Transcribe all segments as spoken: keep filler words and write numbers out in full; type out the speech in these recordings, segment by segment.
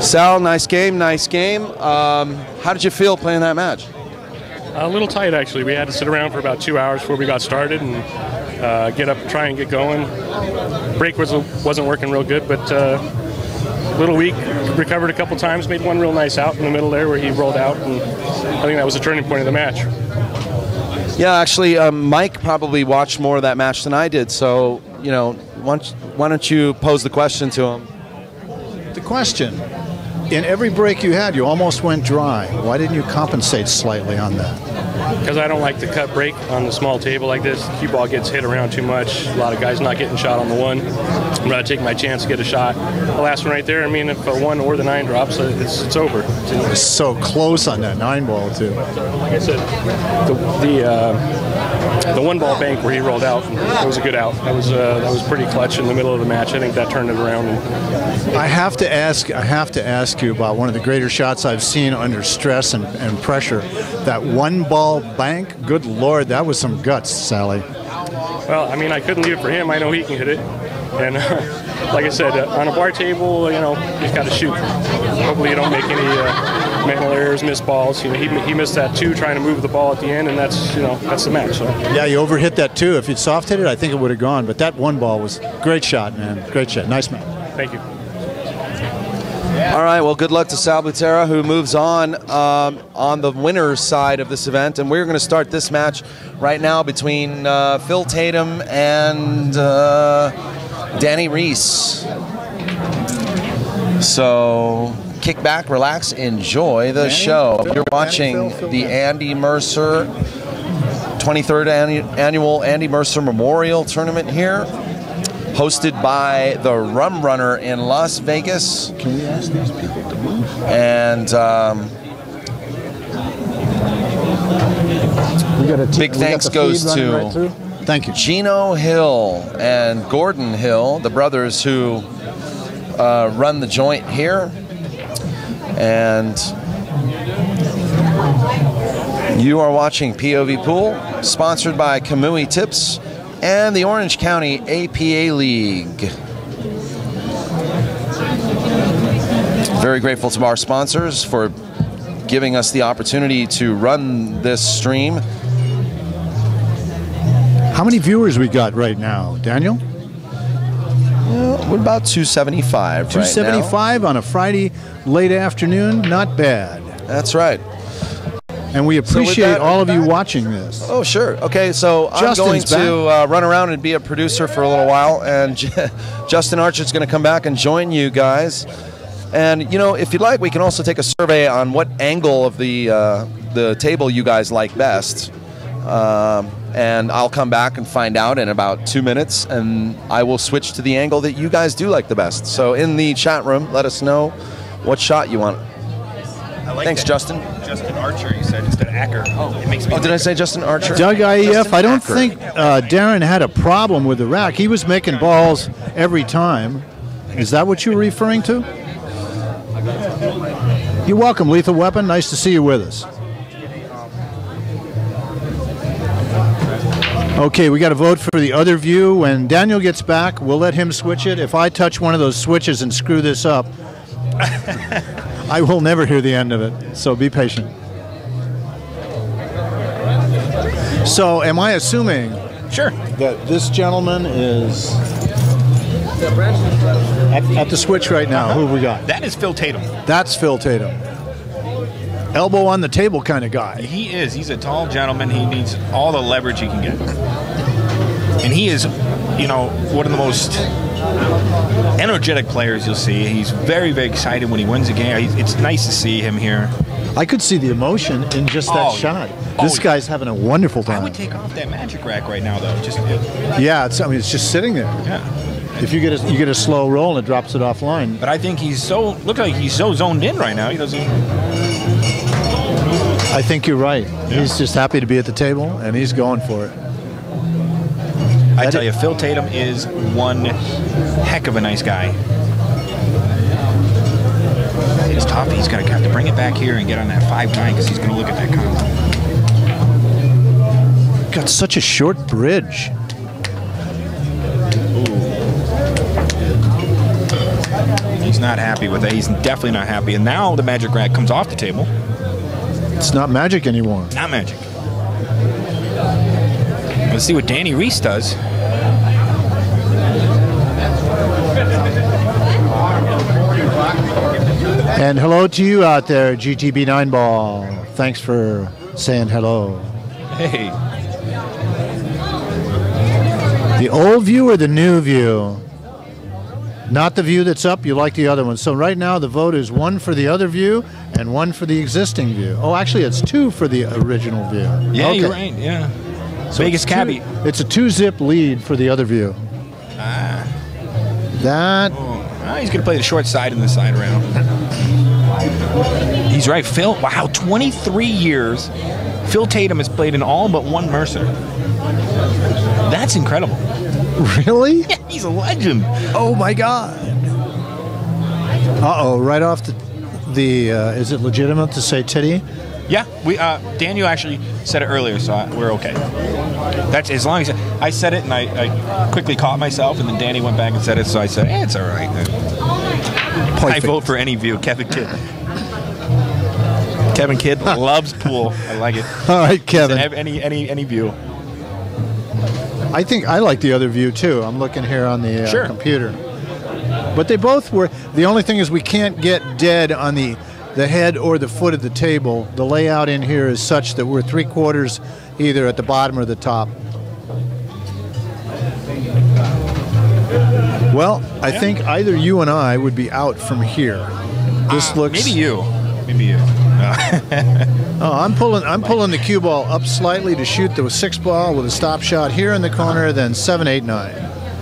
Sal, nice game, nice game. Um, how did you feel playing that match? A little tight, actually. We had to sit around for about two hours before we got started and uh, get up, try and get going. Break was, wasn't working real good, but uh, little weak. Recovered a couple times, made one real nice out in the middle there where he rolled out, and I think that was a turning point of the match. Yeah, actually, um, Mike probably watched more of that match than I did, so, you know, why don't, why don't you pose the question to him? The question. In every break you had, you almost went dry. Why didn't you compensate slightly on that? Because I don't like to cut break on the small table like this. The cue ball gets hit around too much. A lot of guys not getting shot on the one. I'm going to take my chance to get a shot. The last one right there, I mean, if a one or the nine drops, it's, it's over. It was so close on that nine ball, too. Like I said, the, the, uh, the one ball bank where he rolled out, that was a good out. That was, uh, that was pretty clutch in the middle of the match. I think that turned it around. And I have to ask, I have to ask you about one of the greater shots I've seen under stress and, and pressure. That one ball bank, good Lord, that was some guts, Sally. Well, I mean, I couldn't leave it for him. I know he can hit it. And uh, like I said, uh, on a bar table, you know, you've got to shoot. Hopefully you don't make any uh, mental errors, miss balls. You know, he, he missed that two trying to move the ball at the end, and that's, you know, that's the match. So. Yeah, you overhit that two. If you'd soft hit it, I think it would have gone. But that one ball was great shot, man. Great shot. Nice man. Thank you. All right, well, good luck to Sal Butera, who moves on um, on the winner's side of this event. And we're going to start this match right now between uh, Phil Tatum and uh, Danny Reese. So kick back, relax, enjoy the Danny, show. Phil, You're watching Danny, Phil, Phil, the Andy Mercer twenty-third annu Annual Andy Mercer Memorial Tournament here, hosted by the Rum Runner in Las Vegas. Can we ask these people to move? And um, we got a big thanks goes to right thank you Gino Hill and Gordon Hill, the brothers who uh, run the joint here. And you are watching P O V Pool, sponsored by Kamui Tips and the Orange County A P A League. Very grateful to our sponsors for giving us the opportunity to run this stream. How many viewers we got right now, Daniel? Well, we're about two seventy-five right now. two seventy-five on a Friday late afternoon, not bad. That's right. And we appreciate so that, all of you watching this. Oh, sure. Okay, so Justin's I'm going to uh, run around and be a producer for a little while, and Justin Archer's going to come back and join you guys. And, you know, if you'd like, we can also take a survey on what angle of the, uh, the table you guys like best. Um, and I'll come back and find out in about two minutes, and I will switch to the angle that you guys do like the best. So in the chat room, let us know what shot you want. I like Thanks, that. Justin. Justin Archer, you said, instead of Acker. Oh, it makes me oh did I say Justin Archer? Doug I E F, I don't Acker. think uh, Darren had a problem with the rack. He was making balls every time. Is that what you were referring to? You're welcome, Lethal Weapon. Nice to see you with us. Okay, we got to vote for the other view. When Daniel gets back, we'll let him switch it. If I touch one of those switches and screw this up, I will never hear the end of it, so be patient. So, am I assuming sure. that this gentleman is at, at the switch right now? Who have we got? That is Phil Tatum. That's Phil Tatum. Elbow on the table kind of guy. He is. He's a tall gentleman. He needs all the leverage he can get. And he is, you know, one of the most energetic players you'll see. He's very, very excited when he wins a game. It's nice to see him here. I could see the emotion in just that oh, shot. Oh, this guy's having a wonderful time. I would take off that magic rack right now, though. Just it, yeah, it's, I mean, it's just sitting there. Yeah. If you get a, you get a slow roll and it drops it offline. But I think he's so look like he's so zoned in right now. He doesn't. I think you're right. Yeah. He's just happy to be at the table and he's going for it. I tell you, Phil Tatum is one heck of a nice guy. It's tough. He's going to have to bring it back here and get on that five nine because he's going to look at that combo. Got such a short bridge. Ooh. Nice not happy with it. He's definitely not happy. And now the magic rack comes off the table. It's not magic anymore. Not magic. Let's see what Danny Reese does. And hello to you out there, G T B nine ball. Thanks for saying hello. Hey. The old view or the new view? Not the view that's up, you like the other one. So right now the vote is one for the other view and one for the existing view. Oh, actually it's two for the original view. Yeah, okay. You're right, yeah. So Vegas Cabbie. It's a two-zip lead for the other view. Ah. That. Oh. Ah, he's going to play the short side in this side round. He's right, Phil. Wow, twenty-three years. Phil Tatum has played in all but one Mercer. That's incredible. Really? Yeah, he's a legend. Oh, my God. Uh-oh, right off the... the uh, is it legitimate to say Teddy? Yeah, we. Uh, Daniel actually said it earlier, so I, we're okay. That's as long as I, I said it, and I, I quickly caught myself, and then Danny went back and said it, so I said, eh, it's all right. I vote for any view, Kevin Kidd. Kevin Kidd loves pool. I like it. All right, Kevin. Any any any view. I think I like the other view too. I'm looking here on the uh, sure. computer, but they both were. The only thing is we can't get dead on the. the head or the foot of the table. The layout in here is such that we're three quarters either at the bottom or the top. Well, I yeah. think either you and I would be out from here. This uh, looks maybe you, maybe you. No. oh, I'm pulling. I'm pulling the cue ball up slightly to shoot the six ball with a stop shot here in the corner. Then seven, eight, nine,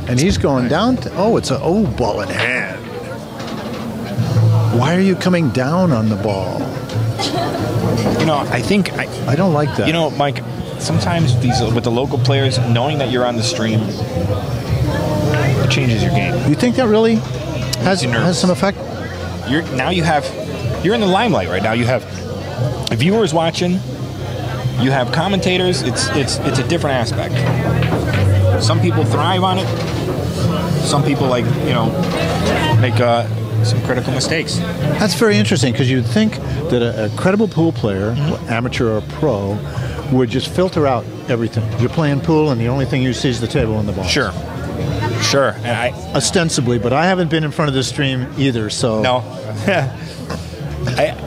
and he's going down. To, oh, it's an O ball in hand. Why are you coming down on the ball? You know, I think... I, I don't like that. You know, Mike, sometimes these with the local players, knowing that you're on the stream, it changes your game. You think that really has, has some effect? You're, now you have... You're in the limelight right now. You have viewers watching. You have commentators. It's, it's, it's a different aspect. Some people thrive on it. Some people, like, you know, make... Uh, some critical mistakes. That's very interesting, because you'd think that a, a credible pool player, mm-hmm. amateur or pro, would just filter out everything. You're playing pool and the only thing you see is the table and the ball. Sure. Sure. And I, Ostensibly, but I haven't been in front of this stream either, so... No. I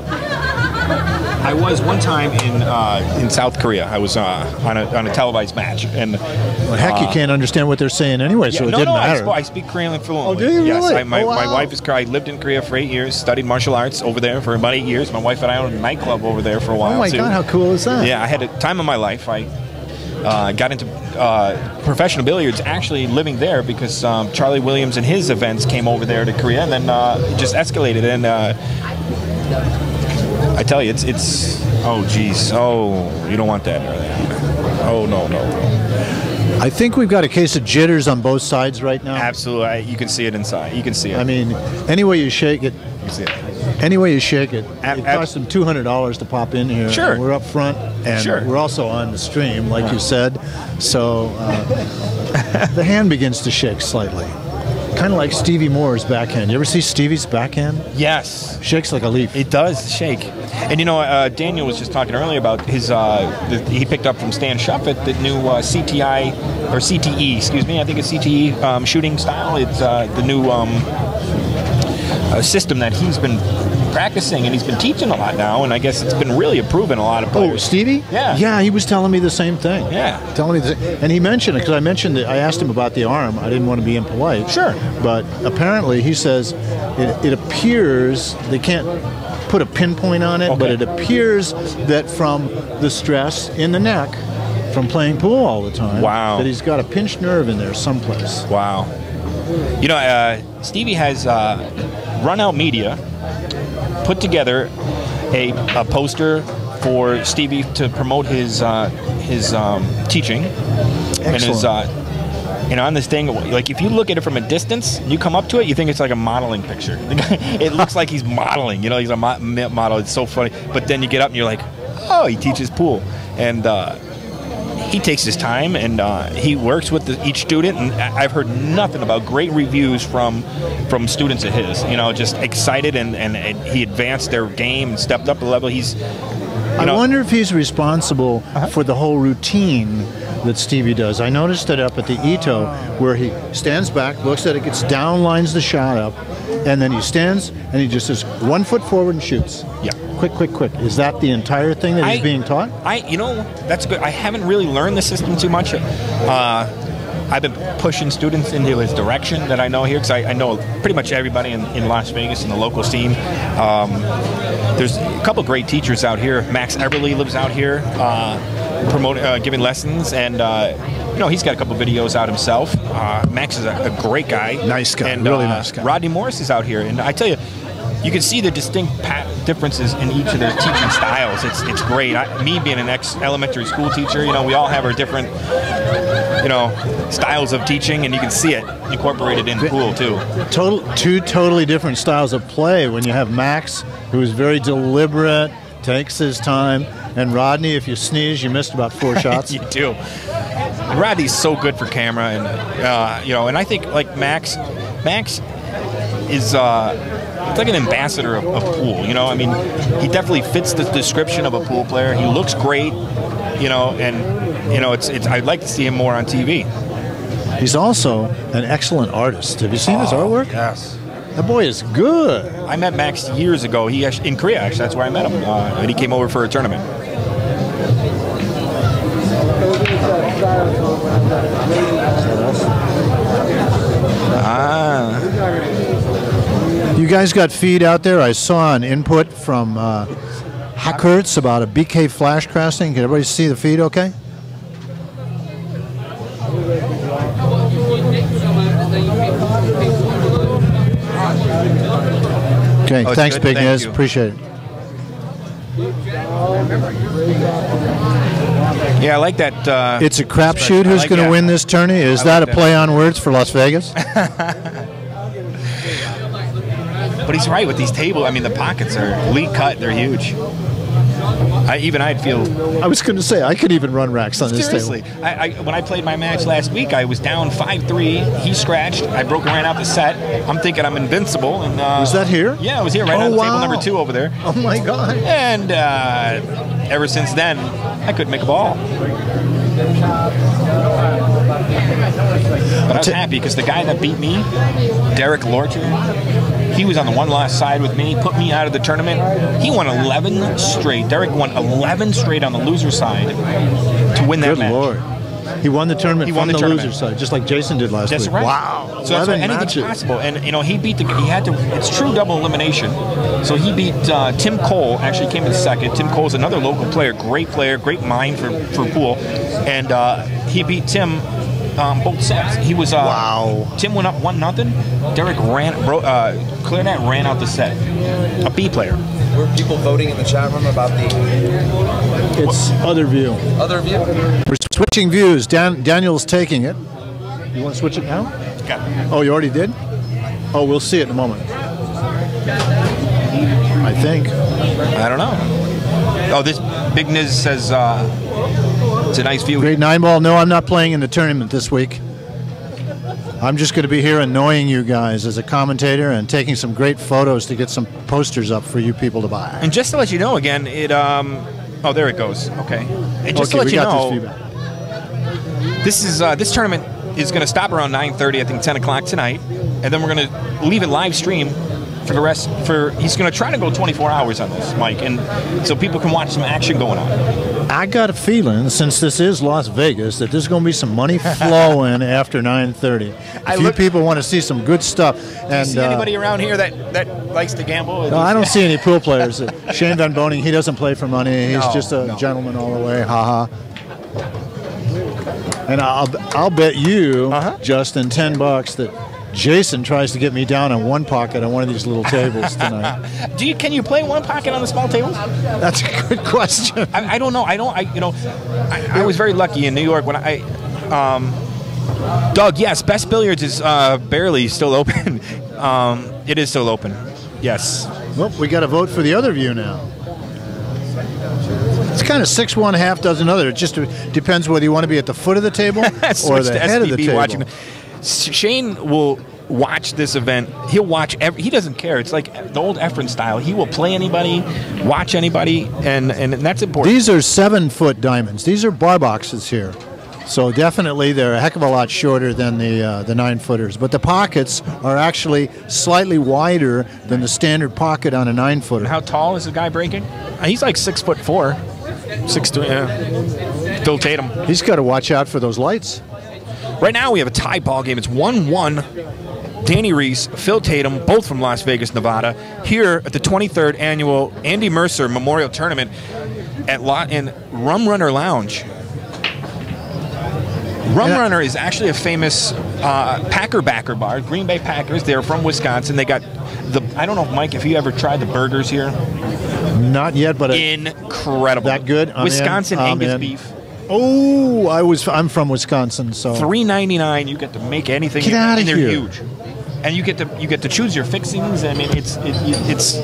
I was one time in uh, in South Korea. I was uh, on, a, on a televised match, and well, heck, uh, you can't understand what they're saying anyway, yeah, so it no, didn't no, matter. No, I, I speak Korean fluently. Oh, do you yes, really? I, my, oh, wow. my wife is Korean. I lived in Korea for eight years, studied martial arts over there for about eight years. My wife and I owned a nightclub over there for a while. Oh my too. God, how cool is that? Yeah, I had a time of my life. I uh, got into uh, professional billiards actually living there because um, Charlie Williams and his events came over there to Korea, and then uh, it just escalated and. Uh, I tell you, it's, it's, oh, geez. Oh, you don't want that. Oh, no, no, no. I think we've got a case of jitters on both sides right now. Absolutely. I, you can see it inside. You can see it. I mean, any way you shake it, you see it. Any way you shake it, ab it costs them two hundred dollars to pop in here. Sure. We're up front, and sure. we're also on the stream, like right. you said. So uh, the hand begins to shake slightly. Kind of like Stevie Moore's backhand. You ever see Stevie's backhand? Yes. Shakes like a leaf. It does shake. And you know, uh, Daniel was just talking earlier about his, uh, the, he picked up from Stan Shuffett the new uh, C T I, or C T E, excuse me, I think it's C T E um, shooting style. It's uh, the new um, uh, system that he's been practicing, and he's been teaching a lot now, and I guess it's been really improving a lot of players. Oh, Stevie? Yeah. Yeah, he was telling me the same thing. Yeah. Telling me the same, and he mentioned it, because I mentioned that I asked him about the arm. I didn't want to be impolite. Sure. But apparently he says it, it appears they can't put a pinpoint on it, okay. but it appears that from the stress in the neck from playing pool all the time, wow. that he's got a pinched nerve in there someplace. Wow. You know, uh, Stevie has uh, Run Out Media put together a, a poster for Stevie to promote his uh, his um, teaching. Excellent. And his uh, you know, on this thing, like if you look at it from a distance, you come up to it, you think it's like a modeling picture. It looks like he's modeling. You know, he's a mo model. It's so funny. But then you get up and you're like, oh, he teaches pool, and uh, he takes his time and uh, he works with the, each student. And I've heard nothing about great reviews from from students of his. You know, just excited and, and, and he advanced their game and stepped up a level. He's. You know, I wonder if he's responsible uh-huh. for the whole routine that Stevie does. I noticed it up at the Ito where he stands back, looks at it, gets down, lines the shot up, and then he stands and he just says one foot forward and shoots. Yeah. Quick, quick, quick. Is that the entire thing that I, he's being taught? I, you know, that's good. I haven't really learned the system too much. Uh, I've been pushing students into his direction that I know here, because I, I know pretty much everybody in, in Las Vegas and the local scene. Um, there's a couple great teachers out here. Max Everly lives out here, uh, promoting, uh, giving lessons, and uh, you know, he's got a couple videos out himself. Uh, Max is a, a great guy, nice guy, and, really uh, nice guy. Rodney Morris is out here, and I tell you, you can see the distinct differences in each of their teaching styles. It's it's great. I, me being an ex-elementary school teacher, you know, we all have our different, you know, styles of teaching, and you can see it incorporated in the pool too. Total, two totally different styles of play when you have Max, who is very deliberate, takes his time, and Rodney, if you sneeze, you missed about four shots. You do. And Rodney's so good for camera, and uh, you know, and I think like Max, Max is. Uh, It's like an ambassador of, of pool, you know. I mean, he definitely fits the description of a pool player. He looks great, you know, and you know, it's it's. I'd like to see him more on T V. He's also an excellent artist. Have you seen oh, his artwork? Yes, that boy is good. I met Max years ago. He in Korea, actually. That's where I met him, uh, and he came over for a tournament. Ah. You guys got feed out there. I saw an input from uh, Hackertz about a B K flash crashing. Can everybody see the feed okay? Okay, oh, thanks, good. Big Thank Niz. You. Appreciate it. Yeah, I like that. Uh, it's a crapshoot who's like going to win this tourney. Is like that a that. play on words for Las Vegas? But he's right with these tables. I mean, the pockets are lee cut. They're huge. I, even I'd feel... I was going to say, I could even run racks on Seriously. this table. I, I, when I played my match last week, I was down five three. He scratched. I broke and ran out the set. I'm thinking I'm invincible. And uh, was that here? Yeah, it was here, right oh, on wow. table number two over there. Oh, my God. And uh, ever since then, I couldn't make a ball. But I was happy because the guy that beat me, Derek Lorcher... He was on the one loss side with me, put me out of the tournament. He won eleven straight. Derek won eleven straight on the loser side to win that Good match. Lord. He won the tournament he won from the, the tournament. loser side, just like Jayson did last that's week. Right. Wow. So that's right. Anything's possible. And, you know, he beat the, he had to, it's true double elimination. So he beat uh, Tim Cole, actually came in second. Tim Cole's another local player, great player, great mind for, for pool. And uh, he beat Tim. Um, both sets. He was. Uh, wow. Tim went up one nothing. Derek ran. Bro, uh, Clarinet ran out the set. A B player. Were people voting in the chat room about the? It's what? Other view. Other view. We're switching views. Dan Daniel's taking it. You want to switch it now? Yeah. Oh, you already did. Oh, we'll see it in a moment. I think. I don't know. Oh, this Big Niz says. Uh, It's a nice view. Great nine ball. No, I'm not playing in the tournament this week. I'm just going to be here annoying you guys as a commentator and taking some great photos to get some posters up for you people to buy. And just to let you know again, it. Um, oh, there it goes. Okay. And just okay, to let you know, this, this is uh, this tournament is going to stop around nine thirty. I think ten o'clock tonight, and then we're going to leave it live stream. For the rest, for he's going to try to go twenty-four hours on this, Mike, and so people can watch some action going on. I got a feeling, since this is Las Vegas, that there's going to be some money flowing after nine thirty. A few people want to see some good stuff. And, do you see uh, anybody around here that, that likes to gamble? No, I don't see any pool players. Shane Van Boening, he doesn't play for money. He's no, just a no. gentleman all the way. Ha ha. And I'll, I'll bet you, uh-huh. Justin, ten bucks that Jayson tries to get me down on one pocket on one of these little tables tonight. Do you? Can you play one pocket on the small tables? That's a good question. I, I don't know. I don't. I you know, I, I was very lucky in New York when I, um, Doug. Yes, Best Billiards is uh, barely still open. um, it is still open. Yes. Well, we got to vote for the other view now. it's kind of six one half dozen other. It just depends whether you want to be at the foot of the table or the head S P B of the table. Watching. Shane will watch this event. He'll watch every. He doesn't care. It's like the old Efren style. He will play anybody, watch anybody, and and that's important. These are seven foot diamonds. These are bar boxes here. So definitely they're a heck of a lot shorter than the uh, the nine-footers. But the pockets are actually slightly wider than the standard pocket on a nine-footer. How tall is the guy breaking? He's like six foot four. Six two, yeah. Phil Tatum. He's got to watch out for those lights. Right now we have a tie ball game. It's one one. Danny Reese, Phil Tatum, both from Las Vegas, Nevada, here at the twenty-third Annual Andy Mercer Memorial Tournament at La in Rum Runner Lounge. Rum Runner is actually a famous uh, Packer backer bar, Green Bay Packers. They're from Wisconsin. They got the, I don't know, if, Mike, if you ever tried the burgers here? Not yet, but incredible. That good? I'm Wisconsin in. Angus in. Beef. Oh, I was, I'm from Wisconsin, so three ninety-nine. You get to make anything. Get out of here. They're huge, and you get to you get to choose your fixings. I mean, it's it, it's.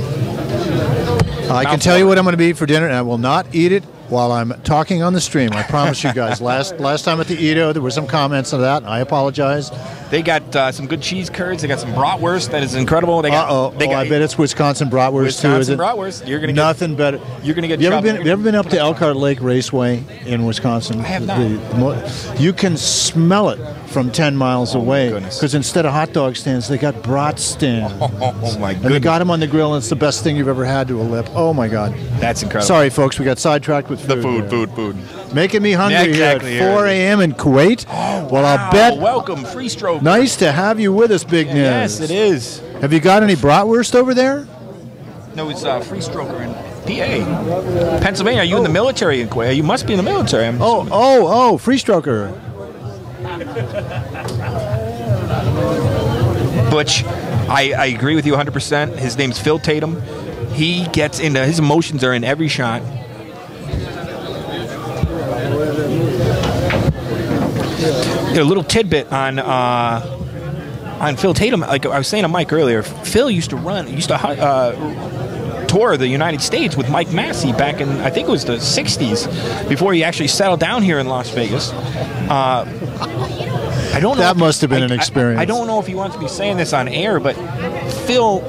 I can tell you what I'm going to be for dinner, and I will not eat it while I'm talking on the stream. I promise you guys. last last time at the Edo, there were some comments on that. I apologize. They got uh, some good cheese curds. They got some bratwurst that is incredible. They got, uh oh, they oh got, I bet it's Wisconsin bratwurst Wisconsin too. Wisconsin bratwurst. You're gonna nothing get, better. You're gonna get. You ever been? You ever been up to Elkhart Lake Raceway in Wisconsin? I have not. The, the, you can smell it from ten miles oh away because instead of hot dog stands, they got brat stands. Oh, oh my! Goodness. And they got them on the grill, and it's the best thing you've ever had to a lip. Oh my God! That's incredible. Sorry, folks, we got sidetracked with food. The food, here. food, food. Making me hungry exactly here at four A M in Kuwait. Oh, well, wow. I'll bet. Welcome, free stroke. Nice to have you with us, Big Nez. Yes, it is. Have you got any bratwurst over there? No, it's a uh, free stroker in P A, Pennsylvania. Are you oh. in the military in Kuwait? You must be in the military. I'm oh, oh, oh, free stroker. Butch, I, I agree with you one hundred percent. His name's Phil Tatum. He gets into his emotions are in every shot. A little tidbit on uh, on Phil Tatum. Like I was saying to Mike earlier, Phil used to run, used to uh, tour the United States with Mike Massey back in, I think it was the sixties, before he actually settled down here in Las Vegas. Uh, I don't know. That must have been I, an experience. I, I don't know if he wants to be saying this on air, but Phil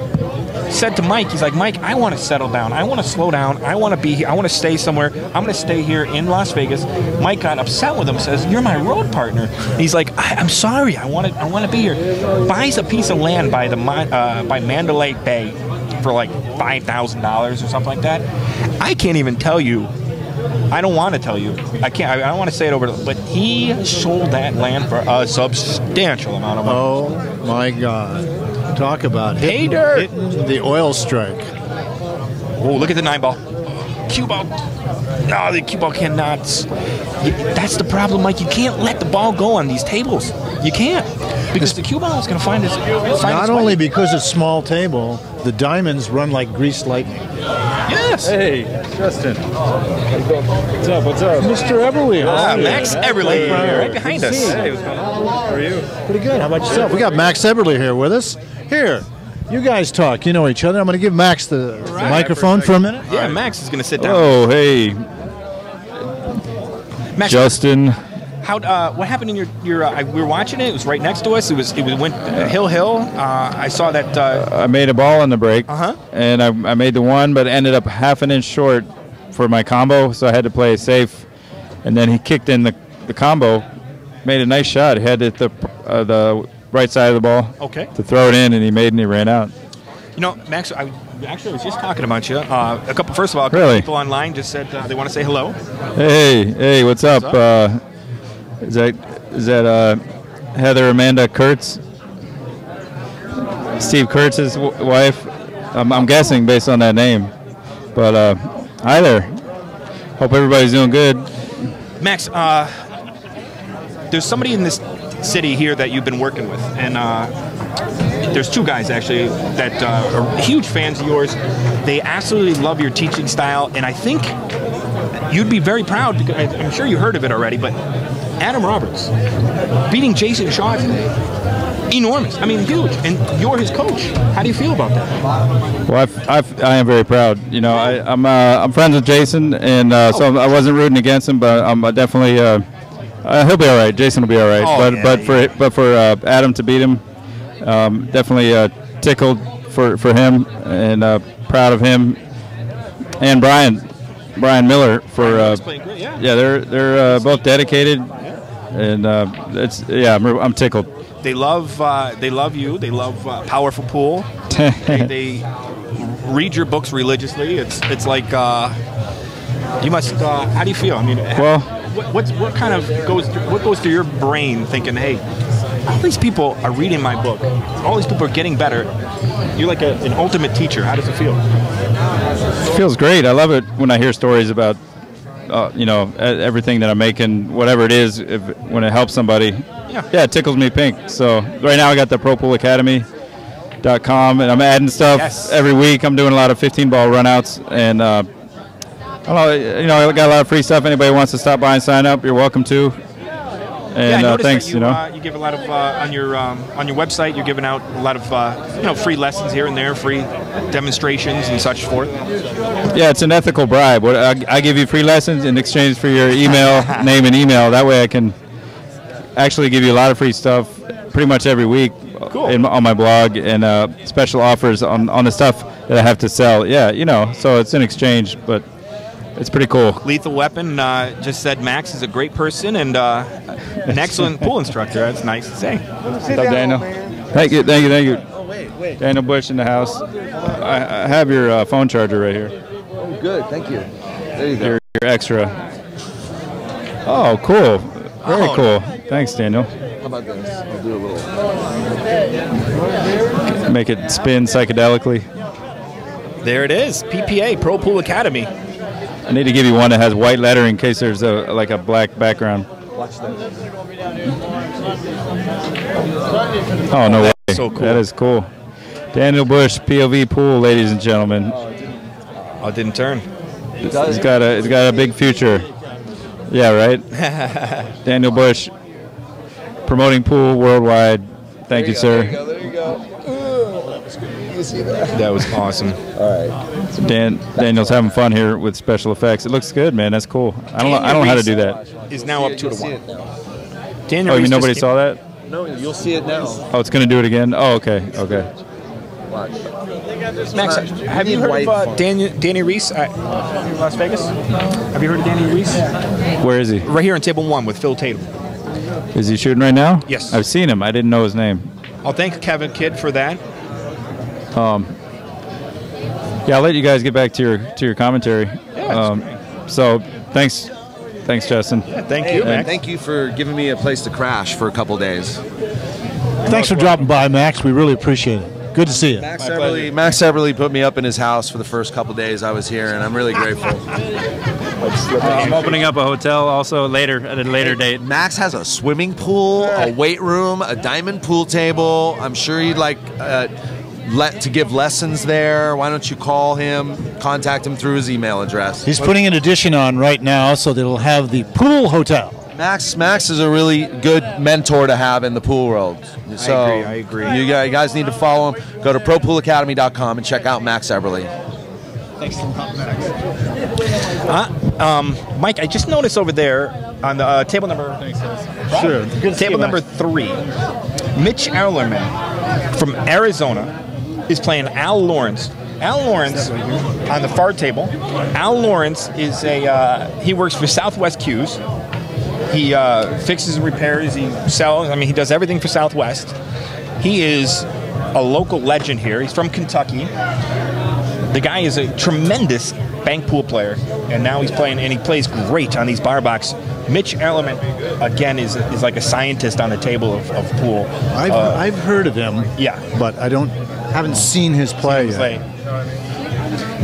said to Mike, he's like, Mike, I want to settle down. I want to slow down. I want to be here. I want to stay somewhere. I'm going to stay here in Las Vegas. Mike got upset with him, says, you're my road partner. And he's like, I, I'm sorry. I want to I want to be here. Buys a piece of land by the uh, by Mandalay Bay for like five thousand dollars or something like that. I can't even tell you. I don't want to tell you. I can't. I, I don't want to say it over. But he sold that land for a substantial amount of money. Oh, my God. Talk about hitting, hitting the oil strike. Oh, look at the nine ball. Cue ball. No, the cue ball cannot. That's the problem, Mike. You can't let the ball go on these tables. You can't. Because it's, the cue ball is going to find its find Not its only way. Because it's small table, the diamonds run like greased lightning. Yes. Hey, Justin. What's up? What's up? Mister Everly. Ah, Max Everly hey, right behind us. Hey, what's going on? How are you? Pretty good. How about yourself? We got Max Everly here with us. Here, you guys talk. You know each other. I'm going to give Max the right. microphone for a minute. Yeah, right. Max is going to sit down. Oh, hey, Max, Justin. How? Uh, what happened in your your? Uh, we were watching it. It was right next to us. It was. It went uh, hill hill. Uh, I saw that. Uh, I made a ball on the break. Uh huh. And I, I made the one, but ended up half an inch short for my combo, so I had to play safe. And then he kicked in the the combo, made a nice shot. He had it the uh, the. right side of the ball. Okay. To throw it in, and he made, and he ran out. You know, Max, I actually was just talking about you. Uh, a couple. First of all, a couple really? people online just said uh, they want to say hello. Hey, hey, what's up? What's up? Uh, is that is that uh, Heather Amanda Kurtz? Steve Kurtz's w wife. I'm, I'm guessing based on that name. But uh, hi there. Hope everybody's doing good. Max, uh, there's somebody in this city here that you've been working with, and uh, there's two guys actually that uh, are huge fans of yours. They absolutely love your teaching style, and I think you'd be very proud because I'm sure you heard of it already, but Adam Roberts beating Jayson Shaw today. enormous. I mean, huge. And you're his coach. How do you feel about that? Well, I've, I've, I am very proud. You know, I, I'm uh, I'm friends with Jason, and uh, so I wasn't rooting against him, but I'm definitely uh, uh, he'll be all right. Jason will be all right. Oh, but yeah, but yeah. for but for uh, Adam to beat him, um, definitely uh, tickled for for him, and uh, proud of him and Brian. Brian Miller for uh, yeah they're they're uh, both dedicated, and uh, it's yeah I'm, I'm tickled. They love uh, they love you. They love uh, Powerful Pool. they, they read your books religiously. It's it's like uh, you must. Uh, how do you feel? I mean, well, what what's, what kind of goes through, what goes through your brain thinking, hey, all these people are reading my book. All these people are getting better. You're like a, an ultimate teacher. How does it feel? It feels great. I love it when I hear stories about, uh, you know, everything that I'm making, whatever it is, if, when it helps somebody. Yeah. Yeah, it tickles me pink. So right now I got the pro pool academy dot com, and I'm adding stuff yes. every week. I'm doing a lot of fifteen ball runouts, and uh, I don't know, you know, I got a lot of free stuff. Anybody wants to stop by and sign up, you're welcome to. And yeah, uh, thanks, you, you know. Uh, you give a lot of uh, on your um, on your website. You're giving out a lot of uh, you know free lessons here and there, free demonstrations and such forth. Yeah, it's an ethical bribe. What I, I give you free lessons in exchange for your email name and email. That way, I can actually give you a lot of free stuff pretty much every week cool. in, on my blog, and uh, special offers on on the stuff that I have to sell. Yeah, you know, so it's an exchange, but. It's pretty cool. Lethal Weapon uh, just said Max is a great person and uh, an excellent pool instructor. That's nice to say. What's up, Daniel? Thank you, thank you, thank you. Oh, wait, wait. Daniel Bush in the house. I, I have your uh, phone charger right here. Oh, good. Thank you. There you go. Your, your extra. Oh, cool. Very cool. Thanks, Daniel. How about this? I'll do a little. Make it spin psychedelically. There it is. P P A, Pro Pool Academy. I need to give you one that has white lettering in case there's a like a black background. Watch that. Oh, no way. That's so cool. That is cool. Daniel Bush, P O V Pool, ladies and gentlemen. Oh, it didn't turn. It's, it's got a it's got a big future. Yeah, right? Daniel Bush, promoting pool worldwide. Thank you, sir. There you go, there you go. That was good. You see that? That was awesome. All right. Dan, Daniel's having fun here with special effects. It looks good, man. That's cool. I don't, I don't know how to do that. Is now up two to one. Daniel, oh, you mean nobody saw that? No, you'll see it now. Oh, it's gonna do it again. Oh, okay, okay. Watch. Max, have you heard of uh, Danny, Danny Reese? Uh, Las Vegas. Have you heard of Danny Reese? Where is he? Right here on table one with Phil Tatum. Is he shooting right now? Yes. I've seen him. I didn't know his name. I'll thank Kevin Kidd for that. Um. Yeah, I'll let you guys get back to your to your commentary. Yeah, um, so thanks, thanks, Justin. Yeah, thank you, hey, Max. Thank you for giving me a place to crash for a couple days. Thanks for dropping by, Max. We really appreciate it. Good to see you. Max Everly, Max Everly put me up in his house for the first couple days I was here, and I'm really grateful. Uh, I'm opening up a hotel also later at a later date. Max has a swimming pool, a weight room, a diamond pool table. I'm sure he'd like. Uh, Let to give lessons there. Why don't you call him, contact him through his email address? He's putting an addition on right now so that it'll have the pool hotel. Max Max is a really good mentor to have in the pool world. So I agree, I agree. You guys need to follow him. Go to pro pool academy dot com and check out Max Everly. Thanks a lot, Max. Uh, um, Mike, I just noticed over there on the uh, table number sure. table number three, Mitch Ellerman from Arizona is playing Al Lawrence. Al Lawrence on the far table. Al Lawrence is a uh, he works for Southwest Q's. He uh, fixes and repairs. He sells. I mean, he does everything for Southwest. He is a local legend here. He's from Kentucky. The guy is a tremendous bank pool player, and now he's playing, and he plays great on these bar box. Mitch Ellerman, again, is is like a scientist on the table of, of pool. I've uh, I've heard of him. Yeah, but I don't. Haven't seen his play yet. Play.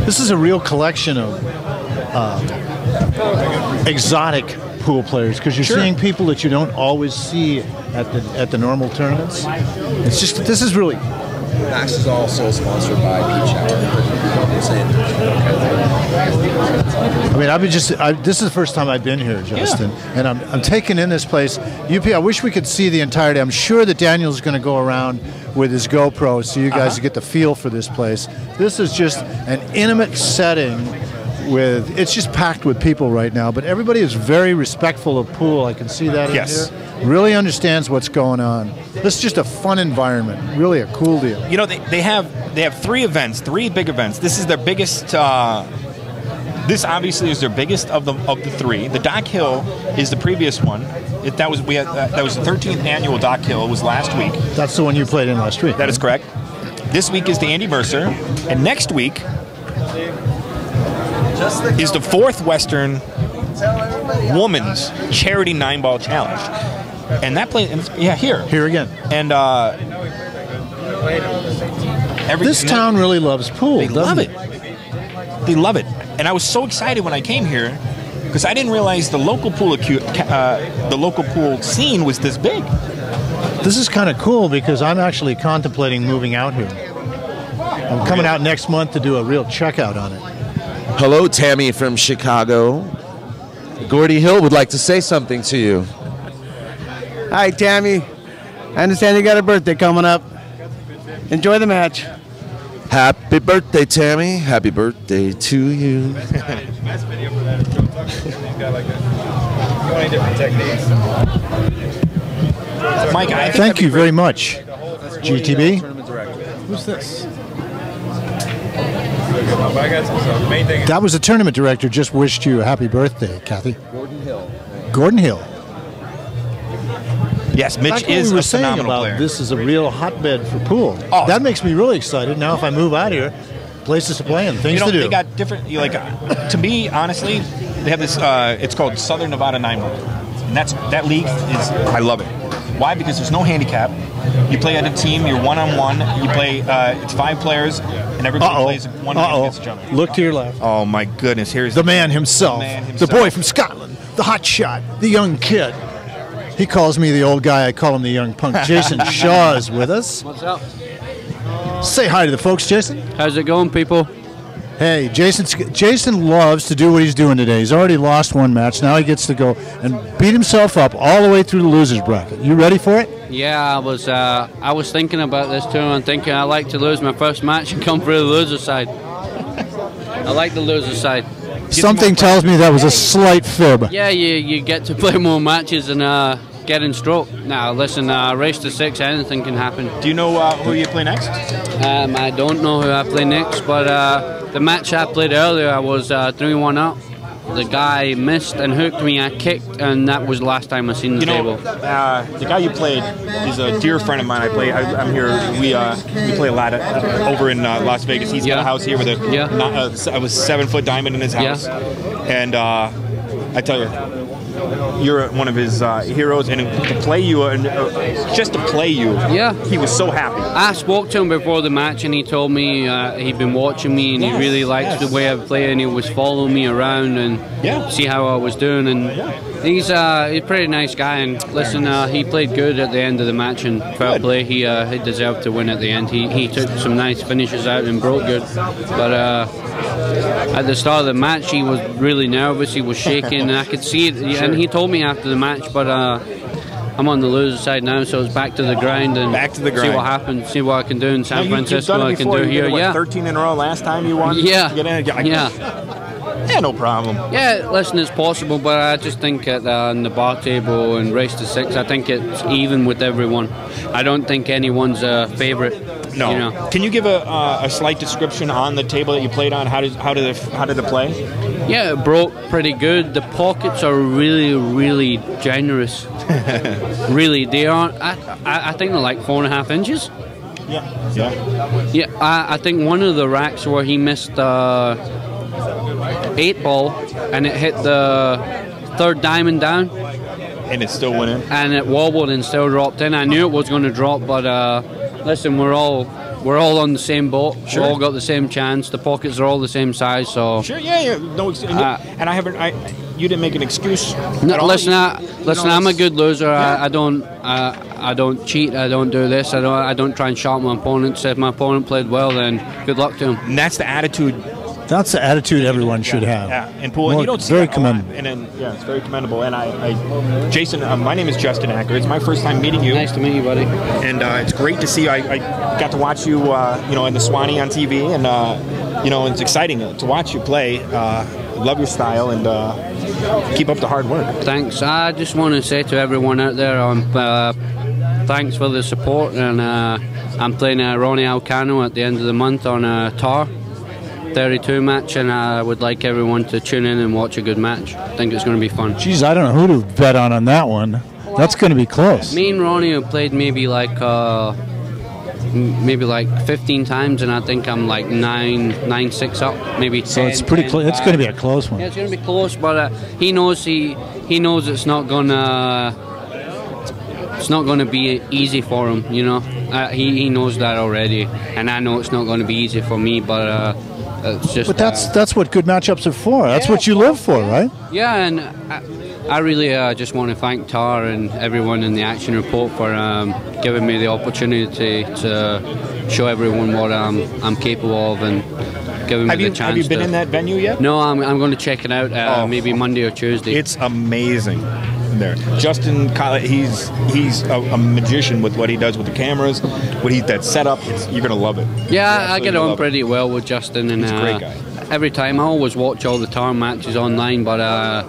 This is a real collection of uh, exotic pool players because you're sure. seeing people that you don't always see at the at the normal tournaments. It's just this is really. Max is also sponsored by Peach Hour. I mean, I've been just, I, this is the first time I've been here, Justin, yeah. and I'm, I'm taking in this place. U P, I wish we could see the entire day. I'm sure that Daniel's going to go around with his GoPro so you guys uh-huh. get the feel for this place. This is just an intimate setting with, it's just packed with people right now, but everybody is very respectful of pool. I can see that yes. in here. Really understands what's going on. This is just a fun environment, really a cool deal. You know, they, they have they have three events, three big events. This is their biggest... Uh, This obviously is their biggest of the of the three. The Doc Hill is the previous one. It, that was we had, uh, that was the thirteenth annual Doc Hill. It was last week. That's the one you played in last week. That is correct. This week is the Andy Mercer, and next week is the fourth Western Women's Charity Nine Ball Challenge, and that play and yeah here here again and. Uh, every, this town really loves pool. They love it. They love it. And I was so excited when I came here because I didn't realize the local pool uh, the local pool scene was this big. This is kind of cool because I'm actually contemplating moving out here. I'm coming out next month to do a real checkout on it. Hello, Tammy from Chicago. Gordy Hill would like to say something to you. Hi, Tammy. I understand you got a birthday coming up. Enjoy the match. Happy birthday, Tammy. Happy birthday to you. Mike, I thank you very much. G T B. Who's this? That was the tournament director just wished you a happy birthday, Kathy. Gordon Hill. Gordon Hill. Yes, Mitch That's is we were a saying about player. This is a real hotbed for pool. Oh. That makes me really excited. Now, if I move out here, places to play and things you know, to do. They got different. You like, uh, to me, honestly, they have this. Uh, it's called Southern Nevada Nine Ball, and that's that league is. I love it. Why? Because there's no handicap. You play at a team. You're one on one. You play. Uh, it's five players, and everybody Uh-oh. plays one Uh-oh. against each other. Look to your left. Oh my goodness! Here's the, the man himself, the man himself, the boy from Scotland, the hot shot, the young kid. He calls me the old guy. I call him the young punk. Jayson Shaw is with us. What's up? Say hi to the folks, Jayson. How's it going, people? Hey, Jayson. Jayson loves to do what he's doing today. He's already lost one match. Now he gets to go and beat himself up all the way through the losers bracket. You ready for it? Yeah, I was. Uh, I was thinking about this too, and thinking I like to lose my first match and come through the loser side. I like the loser side. Get Something tells me that was a slight fib. Yeah, you, you get to play more matches and uh, get in stroke. Now, listen, uh, race to six, anything can happen. Do you know uh, who you play next? Um, I don't know who I play next, but uh, the match I played earlier, I was uh, three one up. The guy missed and hooked me. I kicked, and that was the last time I seen the you know, table. Uh, the guy you played is a dear friend of mine. I play. I, I'm here. We uh, we play a lot of, uh, over in uh, Las Vegas. He's yeah. got a house here with a yeah. not, uh, I was seven foot diamond in his house, yeah. and uh, I tell you, you're one of his uh, heroes. And to play you, uh, uh, just to play you, yeah, he was so happy. I spoke to him before the match, and he told me uh, he'd been watching me, and yes, he really liked yes. the way I play, and he was following me around, and. Yeah. See how I was doing, and he's uh, he's a pretty nice guy. And listen, uh, he played good at the end of the match, and fair play, he uh, he deserved to win at the end. He he took some nice finishes out and broke good, but uh, at the start of the match he was really nervous. He was shaking, and I could see it. And he told me after the match, but uh, I'm on the loser side now, so it's back to the grind and back to the grind. See what happens, see what I can do in San now, Francisco. What I can do you here. It, what, yeah, thirteen in a row last time you won. Yeah, you get in, yeah. Yeah, no problem. Yeah, listen, it's possible, but I just think at the, on the bar table and race to six, I think it's even with everyone. I don't think anyone's a favorite. No. You know. Can you give a, uh, a slight description on the table that you played on? How did how did it, how did it play? Yeah, it broke pretty good. The pockets are really, really generous. Really, they aren't. I, I I think they're like four and a half inches. Yeah. Yeah. Yeah. I I think one of the racks where he missed. Uh, eight ball and it hit the third diamond down and it still went in and it wobbled and still dropped in. I knew it was going to drop, but uh, listen, we're all we're all on the same boat. Sure. We all got the same chance. The pockets are all the same size, so sure, yeah, yeah. No, and, uh, and I haven't. I you didn't make an excuse. No, listen, I, listen. I'm a good loser. Yeah. I, I don't. Uh, I don't cheat. I don't do this. I don't. I don't try and shock my opponents. If my opponent played well, then good luck to him. And that's the attitude That's the attitude everyone should yeah, have. Yeah, and pool, and you don't see very that commendable. And then, yeah, it's very commendable. And I, I Jason, uh, my name is Justin Acker. It's my first time meeting you. Nice to meet you, buddy. And uh, it's great to see you. I, I got to watch you, uh, you know, in the Swanee on T V, and uh, you know, it's exciting to watch you play. Uh, love your style, and uh, keep up the hard work. Thanks. I just want to say to everyone out there, um, uh, thanks for the support. And uh, I'm playing uh, Ronnie Alcano at the end of the month on a uh, Tar. thirty-two match, and I would like everyone to tune in and watch a good match. I think it's going to be fun. Jeez, I don't know who to bet on on that one. That's going to be close. Me and Ronnie have played maybe like uh, maybe like fifteen times, and I think I'm like nine nine six up, maybe ten. So it's pretty close. It's going to be a close one. Yeah, it's going to be close, but uh, he knows he he knows it's not gonna it's not gonna be easy for him. You know, uh, he he knows that already, and I know it's not going to be easy for me, but. Uh, It's just, but that's uh, that's what good matchups are for. That's yeah, what you live for, right? Yeah, and I, I really uh, just want to thank Tar and everyone in the Action Report for um, giving me the opportunity to show everyone what I'm I'm capable of and giving have me the you, chance. Have you been to, in that venue yet? No, I'm I'm going to check it out uh, oh, maybe Monday or Tuesday. It's amazing. There, Justin, he's he's a, a magician with what he does with the cameras, what he that setup. It's, you're gonna love it. Yeah, I get on pretty it. well with Justin, and he's a great uh, guy. Every time I always watch all the Tar matches online, but uh,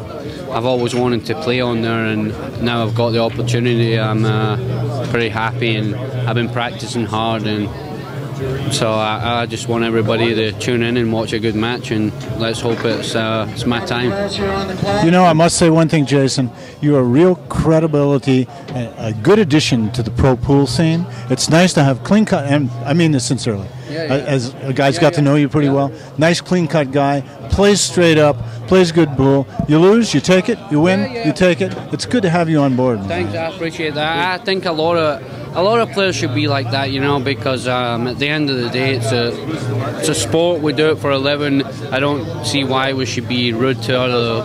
I've always wanted to play on there, and now I've got the opportunity. I'm uh, pretty happy, and I've been practicing hard, and so I, I just want everybody to tune in and watch a good match, and let's hope it's uh, it's my time. You know, I must say one thing, Jason. You are a real credibility, a good addition to the pro pool scene. It's nice to have clean cut, and I mean this sincerely. Yeah, yeah. As a guy's yeah, got yeah. to know you pretty yeah. well. Nice clean cut guy, plays straight up, plays good pool. You lose, you take it. You win, yeah, yeah. you take it. It's good to have you on board. Thanks, I appreciate that. I think a lot of. A lot of players should be like that, you know, because um, at the end of the day, it's a it's a sport. We do it for a living. I don't see why we should be rude to other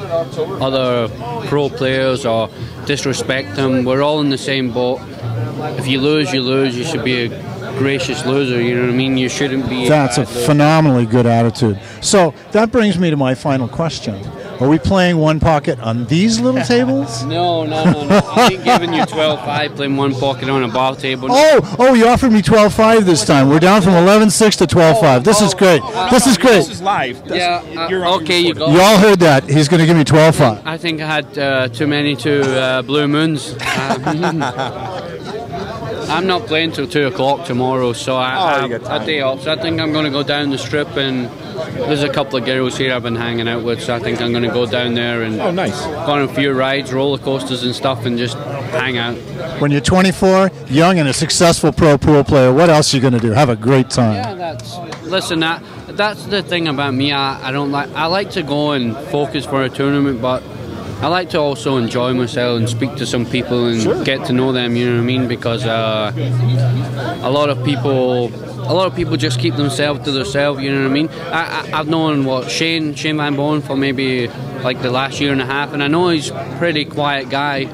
other pro players or disrespect them. We're all in the same boat. If you lose, you lose. You should be a gracious loser. You know what I mean? You shouldn't be. That's a, a phenomenally good attitude. So that brings me to my final question. Are we playing one pocket on these little tables? No, no, no, no. I ain't giving you twelve five playing one pocket on a bar table. Oh, oh, you offered me twelve five this time. We're down from eleven six to twelve five. This is great. This is great. This is live. Yeah, uh, okay, you got it. You all heard that. He's going to give me twelve five. I think I had uh, too many two uh, blue moons. Uh, I'm not playing till two o'clock tomorrow, so I have a day off. So I think I'm going to go down the strip and... There's a couple of girls here I've been hanging out with, so I think I'm going to go down there and oh, nice. go on a few rides, roller coasters and stuff, and just hang out. When you're twenty-four, young and a successful pro pool player, what else are you going to do? Have a great time. Yeah, that's listen. That that's the thing about me. I, I don't like. I like to go and focus for a tournament, but I like to also enjoy myself and speak to some people and sure. get to know them. You know what I mean? Because uh, a lot of people. A lot of people just keep themselves to themselves, you know what I mean? I, I, I've known what Shane, Shane Van Boening for maybe like the last year and a half, and I know he's a pretty quiet guy.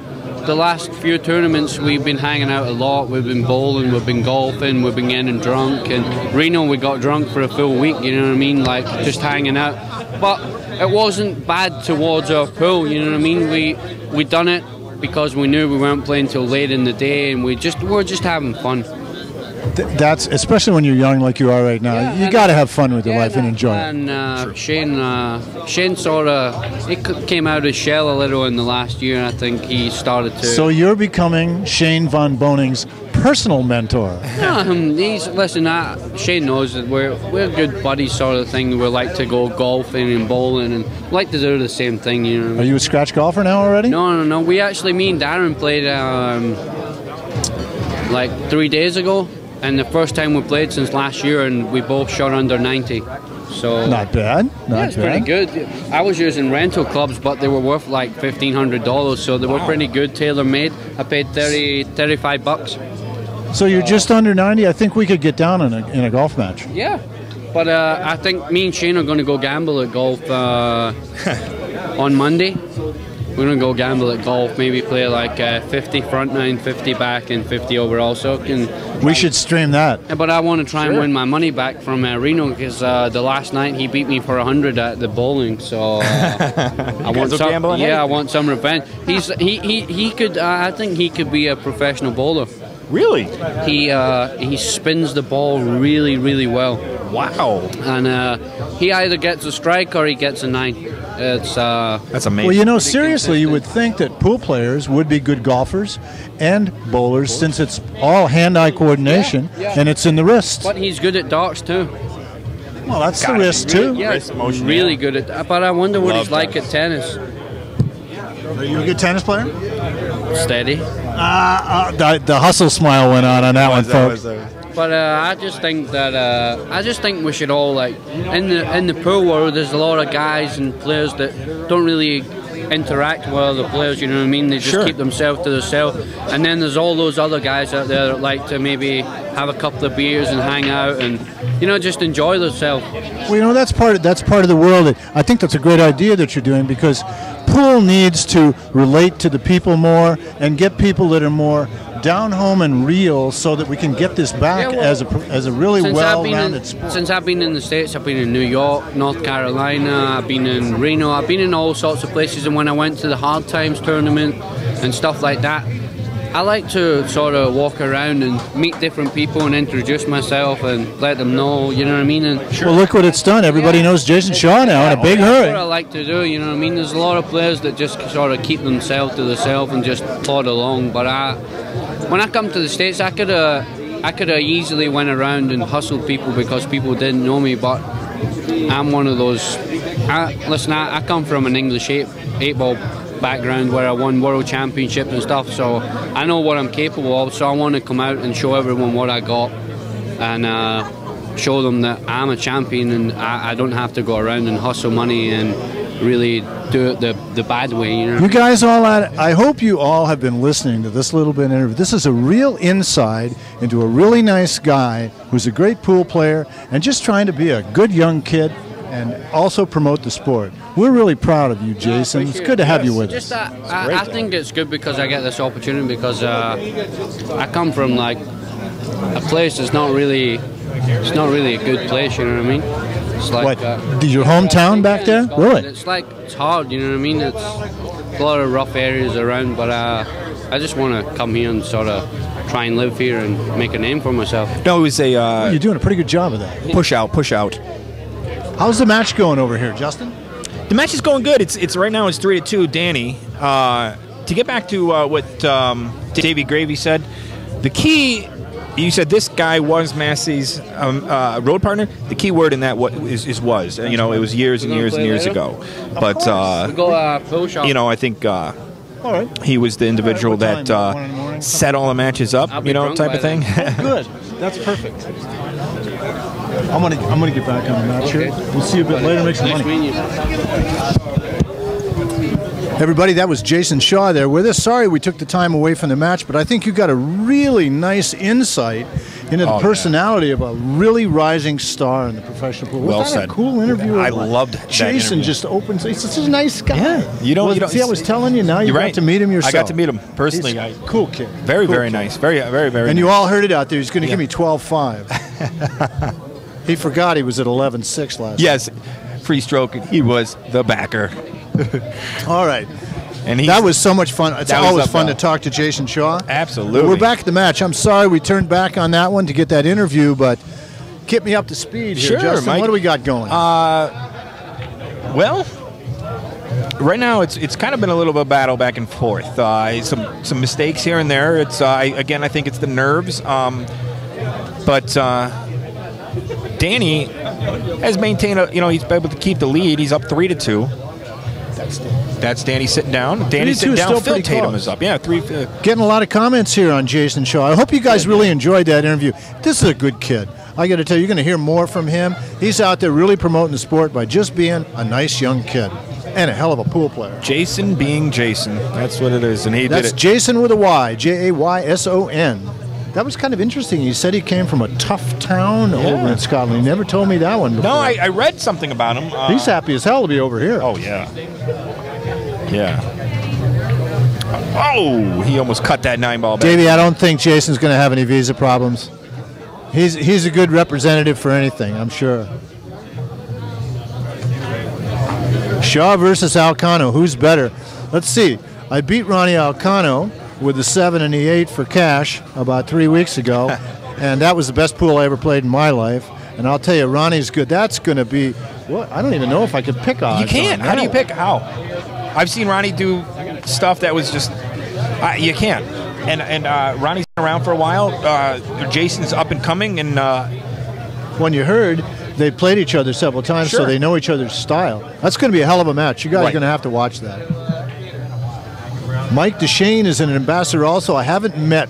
The last few tournaments we've been hanging out a lot, we've been bowling, we've been golfing, we've been getting drunk, and Reno we got drunk for a full week, you know what I mean? Like just hanging out. But it wasn't bad towards our pool, you know what I mean? We we done it because we knew we weren't playing till late in the day, and we just we were just having fun. That's especially when you're young like you are right now. Yeah, you got to have fun with your yeah, life and enjoy and, uh, it. And Shane, uh, Shane sort of it came out of his shell a little in the last year, and I think he started to. So you're becoming Shane Van Boening's personal mentor. Yeah, he's listen. I, Shane knows that we're we're good buddies, sort of thing. We like to go golfing and bowling, and like to do the same thing. You know. Are you a scratch golfer now already? No, no, no. We actually, me and Darren played um, like three days ago. And the first time we played since last year, and we both shot under ninety. So not bad. Not yeah, it's bad. Pretty good. I was using rental clubs, but they were worth like fifteen hundred dollars, so they wow. were pretty good, tailor made. I paid thirty, thirty-five bucks. So you're uh, just under ninety. I think we could get down in a in a golf match. Yeah, but uh, I think me and Shane are going to go gamble at golf uh, on Monday. we're going to go gamble at golf, maybe play like uh, fifty front nine, fifty back, and fifty overall. So can, we should stream that. But I want to try sure. and win my money back from uh, Reno, because uh, the last night he beat me for a hundred at the bowling. So uh, I want some, yeah, anything. I want some revenge. He's he he he could. Uh, I think he could be a professional bowler. Really? He uh, he spins the ball really, really well. Wow! And uh, he either gets a strike or he gets a nine. It's uh, that's amazing. Well, you know, seriously, you would think that pool players would be good golfers and bowlers, since it's all hand-eye coordination yeah, yeah. and it's in the wrist. But he's good at darts too. Well, that's Gosh, the wrist really, too. Yeah, wrist motion, really yeah. good at that. But I wonder what Love he's tennis. like at tennis. Are you a good tennis player? Steady. Uh, uh, the, the hustle smile went on on that one, folks. But uh, I just think that uh, I just think we should all, like, in the in the pool world, there's a lot of guys and players that don't really interact with other players. You know what I mean? They just sure. keep themselves to themselves. And then there's all those other guys out there that like to maybe have a couple of beers and hang out and, you know, just enjoy themselves. Well, you know, that's part of, that's part of the world. I think that's a great idea that you're doing, because pool needs to relate to the people more and get people that are more down home and real, so that we can get this back yeah, well, as a as a really well-rounded sport. Since I've been in the States, I've been in New York, North Carolina, I've been in Reno, I've been in all sorts of places. And when I went to the Hard Times tournament and stuff like that, I like to sort of walk around and meet different people and introduce myself and let them know, you know what I mean? And sure. Well, look what it's done. Everybody yeah. knows Jayson Shaw now yeah, in a big hurry. That's what I like to do, you know what I mean? There's a lot of players that just sort of keep themselves to themselves and just plod along. But I, when I come to the States, I could have I could have easily went around and hustled people because people didn't know me, but I'm one of those... I, listen, I, I come from an English eight, eight ball background where I won world championships and stuff, so I know what I'm capable of, so I want to come out and show everyone what I got and uh, show them that I'm a champion and I, I don't have to go around and hustle money and really do it the, the bad way. You know? You guys all, at, I hope you all have been listening to this little bit of interview. This is a real insight into a really nice guy who's a great pool player and just trying to be a good young kid and also promote the sport. We're really proud of you, Jayson. Yeah, it's good to have yes. you with Just us. That, I, I think it's good because I get this opportunity, because uh, I come from like a place that's not really, it's not really a good place. You know what I mean? It's like what, uh, your hometown back there? It's really? It's like it's hard. You know what I mean? It's a lot of rough areas around, but uh, I just want to come here and sort of try and live here and make a name for myself. No, it was a. Uh, well, you're doing a pretty good job of that. Push out, push out. How's the match going over here, Justin? The match is going good. It's it's right now it's three to two, Danny. Uh, to get back to uh, what um, Davey Gravy said, the key. You said this guy was Massey's um, uh, road partner. The key word in that is, is was. You know, it was years and years and years later? ago. But uh, go, uh, you know, I think uh, all right. he was the individual all right, that uh, set all the matches up. You know, type of thing. Oh, good. That's perfect. I'm gonna I'm gonna get back on the match here. We'll see you a bit later. Make some money. Everybody, that was Jayson Shaw there with us. Sorry we took the time away from the match, but I think you got a really nice insight into the oh, personality yeah. of a really rising star in the professional pool. Well said. A cool interview. Yeah, I loved that Jayson just opens. He's such a nice guy. Yeah, you don't. Well, you don't see, I was telling you. Now you got right. to meet him yourself. I got to meet him personally. He's a cool kid. Very, cool very kid. nice. Very, very, very. And nice. You all heard it out there. He's going to yeah. give me twelve five. He forgot he was at eleven six last yes, night. Yes, free stroke. He was the backer. All right. And that was so much fun. It's always fun well. to talk to Jayson Shaw. Absolutely. We're back at the match. I'm sorry we turned back on that one to get that interview, but get me up to speed here, sure, Justin. Mike. What do we got going? Uh, well, right now it's it's kind of been a little bit of battle back and forth. Uh, some some mistakes here and there. It's uh, again, I think it's the nerves. Um, but. Uh, Danny has maintained, a, you know, he's been able to keep the lead. He's up three to two. That's Danny. That's Danny sitting down. Danny sitting down. Still Phil Tatum close. is up. Yeah, three. Uh, Getting a lot of comments here on Jayson Shaw. I hope you guys yeah, really yeah. enjoyed that interview. This is a good kid. I got to tell you, you're going to hear more from him. He's out there really promoting the sport by just being a nice young kid and a hell of a pool player. Jayson being Jayson. That's what it is, and he That's did it. Jayson with a Y. J A Y S O N. That was kind of interesting. He said he came from a tough town yeah. over in Scotland. He never told me that one before. No, I, I read something about him. Uh, He's happy as hell to be over here. Oh, yeah. Yeah. Oh, he almost cut that nine ball back. Davey, I don't think Jason's going to have any visa problems. He's, he's a good representative for anything, I'm sure. Shaw versus Alcano. Who's better? Let's see. I beat Ronnie Alcano with the seven and the eight for cash about three weeks ago, and that was the best pool I ever played in my life. And I'll tell you, Ronnie's good. That's going to be, well, I don't even know if I could pick odds. You can't. How do you pick? How? I've seen Ronnie do stuff that was just, uh, you can't. And and uh, Ronnie's been around for a while. Uh, Jason's up and coming. And uh, when you heard, they played each other several times, sure. So they know each other's style. That's going to be a hell of a match. You guys right. are going to have to watch that. Mike Deshane is an ambassador also. I haven't met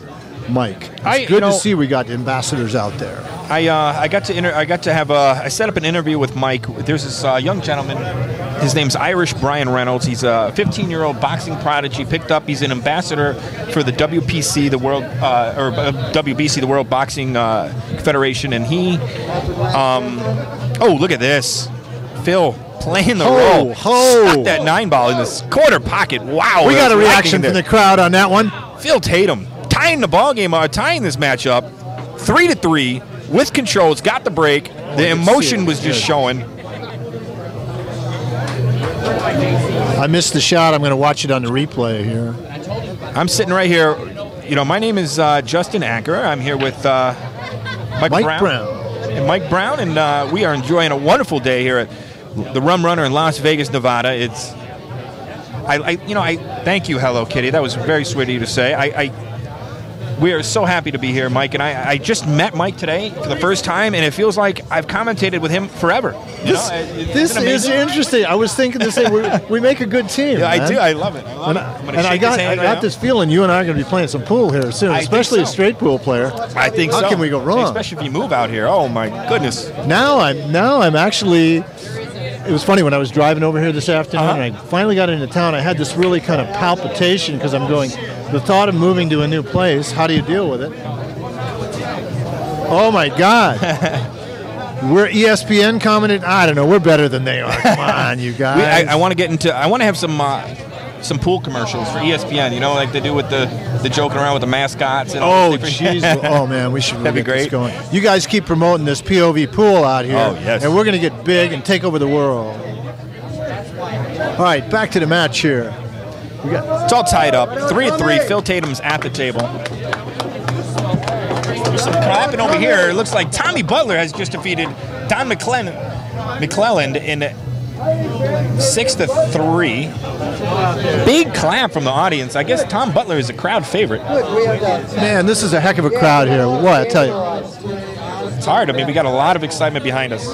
Mike. It's I, good you know, to see we got ambassadors out there. I uh, I got to inter I got to have a, I set up an interview with Mike. There's this uh, young gentleman. His name's Irish Brian Reynolds. He's a fifteen-year-old boxing prodigy. Picked up. He's an ambassador for the W P C, the World uh, or uh, W B C, the World Boxing uh, Federation. And he, um, oh look at this, Phil. Playing the ho, role. Ho. Stuck that nine ball in this quarter pocket. Wow. We got a reaction from the crowd on that one. Phil Tatum tying the ball game, uh, tying this matchup three to three with controls. Got the break. Oh, the emotion was just good. Showing. I missed the shot. I'm going to watch it on the replay here. I'm sitting right here. You know, my name is uh, Justin Acker. I'm here with uh, Mike, Mike Brown. Brown and Mike Brown, and uh, we are enjoying a wonderful day here at the Rum Runner in Las Vegas, Nevada. It's, I, I, you know, I thank you, Hello Kitty. That was very sweet of you to say. I, I we are so happy to be here, Mike, and I, I just met Mike today for the first time, and it feels like I've commentated with him forever. You this know, it, this is interesting. I was thinking the same. We, we make a good team. Yeah, man. I do. I love it. I love and it. I'm and I got, I right got now. This feeling you and I are going to be playing some pool here soon, I especially so. a straight pool player. I think How so. How can we go wrong? Especially if you move out here. Oh my goodness. Now I'm now I'm actually. It was funny when I was driving over here this afternoon, uh-huh. and I finally got into town. I had this really kind of palpitation because I'm going, the thought of moving to a new place, how do you deal with it? Oh my God. We're E S P N commented. I don't know. We're better than they are. Come on, you guys. We, I, I want to get into, I want to have some uh, some pool commercials for E S P N, you know, like they do with the, the joking around with the mascots. And oh, jeez. Oh, man, we should really That'd be get great. This going. You guys keep promoting this P O V pool out here, oh, yes. and we're going to get big and take over the world. All right, back to the match here. We got it's all tied up. Three to three. Phil Tatum's at the table. There's some clapping over here. It looks like Tommy Butler has just defeated Don McClelland, McClelland in six to three. Big clap from the audience. I guess Tom Butler is a crowd favorite. Man, this is a heck of a crowd here. What, I tell you. It's hard. I mean, we got a lot of excitement behind us.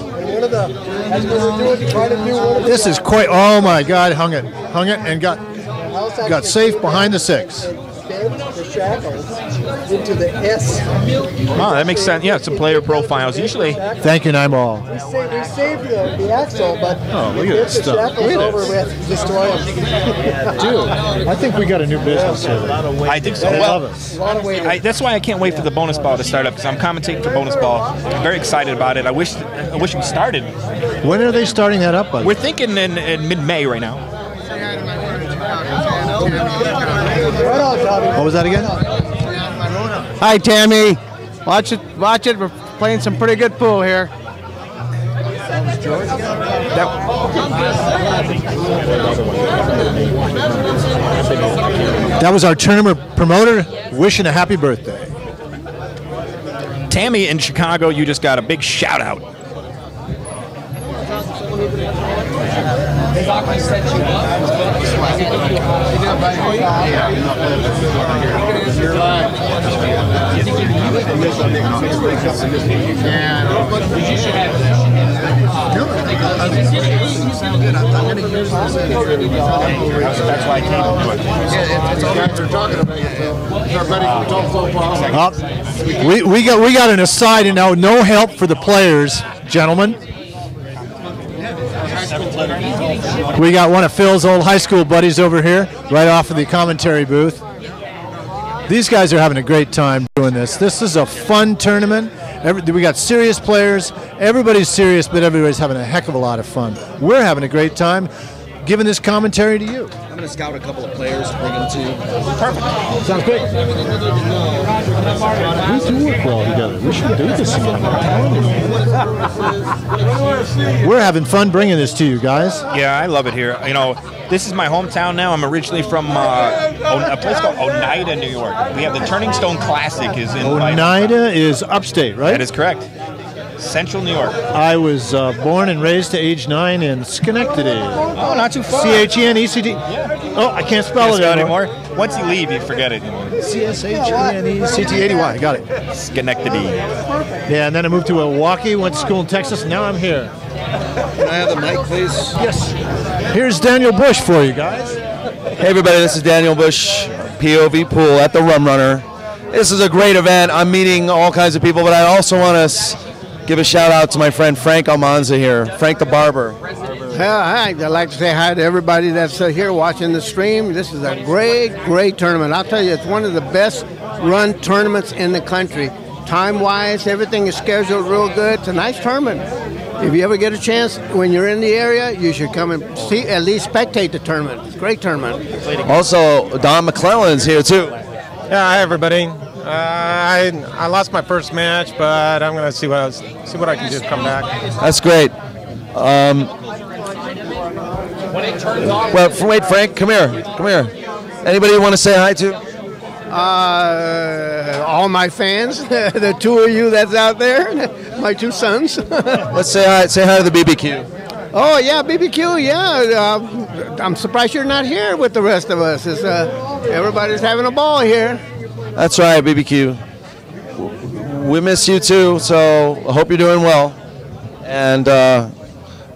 This is quite, oh my God, hung it. Hung it and got, got safe behind the six. Into the S. Oh, that makes sense. Yeah, some player profiles. Usually. Thank you, Nymall. We saved the, the axle, but oh, look at this stuff. Look at this. Destroy them. Dude, I think we got a new business here. I think so. Well, I, that's why I can't wait for the bonus ball to start up, because I'm commentating for bonus ball. I'm very excited about it. I wish, I wish we started. When are they starting that up? By? We're thinking in, in mid-May right now. What was that again? Hi, Tammy. Watch it. Watch it. We're playing some pretty good pool here. That was our tournament promoter wishing a happy birthday. Tammy in Chicago, you just got a big shout out. Oh, we, we got we got an aside and now no help for the players, gentlemen. We got one of Phil's old high school buddies over here, right off of the commentary booth. These guys are having a great time doing this. This is a fun tournament. Every, we got serious players. Everybody's serious, but everybody's having a heck of a lot of fun. We're having a great time. giving this commentary to you. I'm going to scout a couple of players to bring them to. Perfect. Sounds great. We do work well together. We should do this again. We're having fun bringing this to you guys. Yeah, I love it here. You know, this is my hometown now. I'm originally from uh, a place called Oneida, New York. We have the Turning Stone Classic is in Oneida is upstate, right? That is correct. Central New York. I was uh, born and raised to age nine in Schenectady. Oh, not too far. C H E N E C D. Yeah. Oh, I can't spell it anymore. anymore. Once you leave, you forget it. C S H E N E C T A D Y. Got it. Schenectady. Yeah, and then I moved to Milwaukee, went to school in Texas, and now I'm here. Can I have the mic, please? Yes. Here's Daniel Bush for you guys. Hey, everybody. This is Daniel Bush, P O V Pool at the Rum Runner. This is a great event. I'm meeting all kinds of people, but I also want to give a shout out to my friend Frank Almanza here, Frank the Barber. Hi, I'd like to say hi to everybody that's here watching the stream. This is a great, great tournament. I'll tell you, it's one of the best run tournaments in the country. Time-wise, everything is scheduled real good. It's a nice tournament. If you ever get a chance, when you're in the area, you should come and see, at least spectate the tournament. It's a great tournament. Also, Don McClellan's here, too. Yeah, hi, everybody. Uh, I I lost my first match, but I'm gonna see what I was, see what I can do to come back. That's great. Um, well, wait, Frank, come here, come here. Anybody you want to say hi to? Uh, all my fans, the two of you that's out there, my two sons. Let's say hi. Say hi to the B B Q. Oh yeah, B B Q, yeah. Uh, I'm surprised you're not here with the rest of us. It's, uh, everybody's having a ball here. That's right, B B Q. We miss you too, so I hope you're doing well. And uh,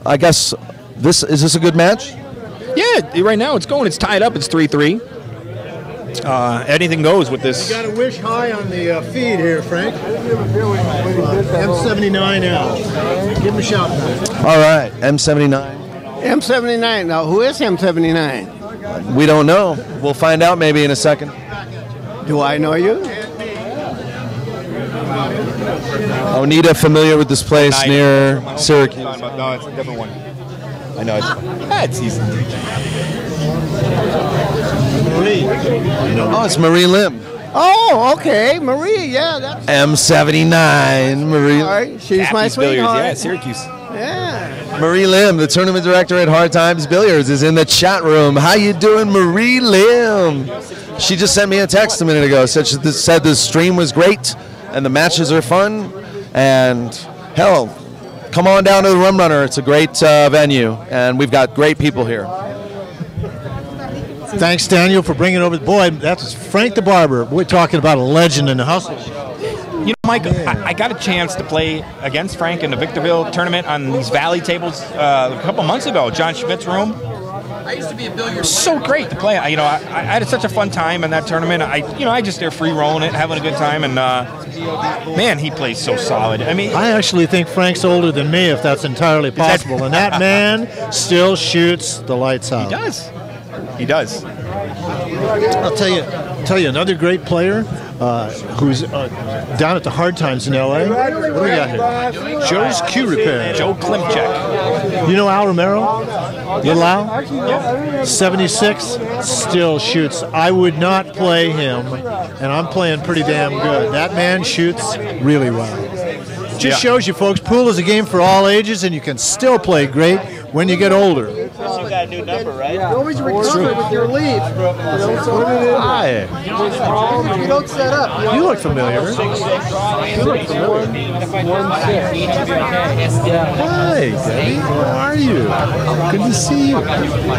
I guess this is this a good match? Yeah, right now it's going. It's tied up. It's three three. Uh, anything goes with this. You got to wish high on the uh, feed here, Frank. M seventy-nine now. Give him a shot. All right, M seventy-nine. M seventy-nine. Now, who is M seventy-nine? We don't know. We'll find out maybe in a second. Do I know you? Oneida, familiar with this place Oneida, near Syracuse. No, it's a different one. I know. It's, yeah, it's easy. Marie. Oh, it's Marie Lim. Oh, okay. Marie, yeah. That's M seventy-nine, Marie. Right. She's Happy's my sweetheart. Yeah, Syracuse. Yeah. Marie Lim, the tournament director at Hard Times Billiards, is in the chat room. How you doing, Marie Lim? She just sent me a text a minute ago. Said she said the stream was great and the matches are fun. And hell, come on down to the Rum Runner. It's a great uh, venue, and we've got great people here. Thanks, Daniel, for bringing over. Boy, that's Frank the Barber. We're talking about a legend in the hustle. You know, Mike, I, I got a chance to play against Frank in the Victorville tournament on these Valley tables uh, a couple months ago, John Schmidt's room. I used to be a billiard. So great to play. I, you know, I, I had such a fun time in that tournament. I, you know, I just there free rolling it, having a good time, and uh, man, he plays so solid. I mean, I actually think Frank's older than me, if that's entirely possible. That, and that man still shoots the lights out. He does. He does. I'll tell you, tell you another great player uh, who's uh, down at the Hard Times in L A What do we got here? Joe's Q Repair. Joe Klimchak. You know Al Romero? Little Al? Yeah. seventy-six, still shoots. I would not play him, and I'm playing pretty damn good. That man shoots really well. Just yeah. Shows you, folks, pool is a game for all ages, and you can still play great when you get older. You got a new number, right? Yeah. You always recover with your lead. Hi. You don't set up. You look familiar. You look familiar. Hi, Debbie. How are you? Good to see you.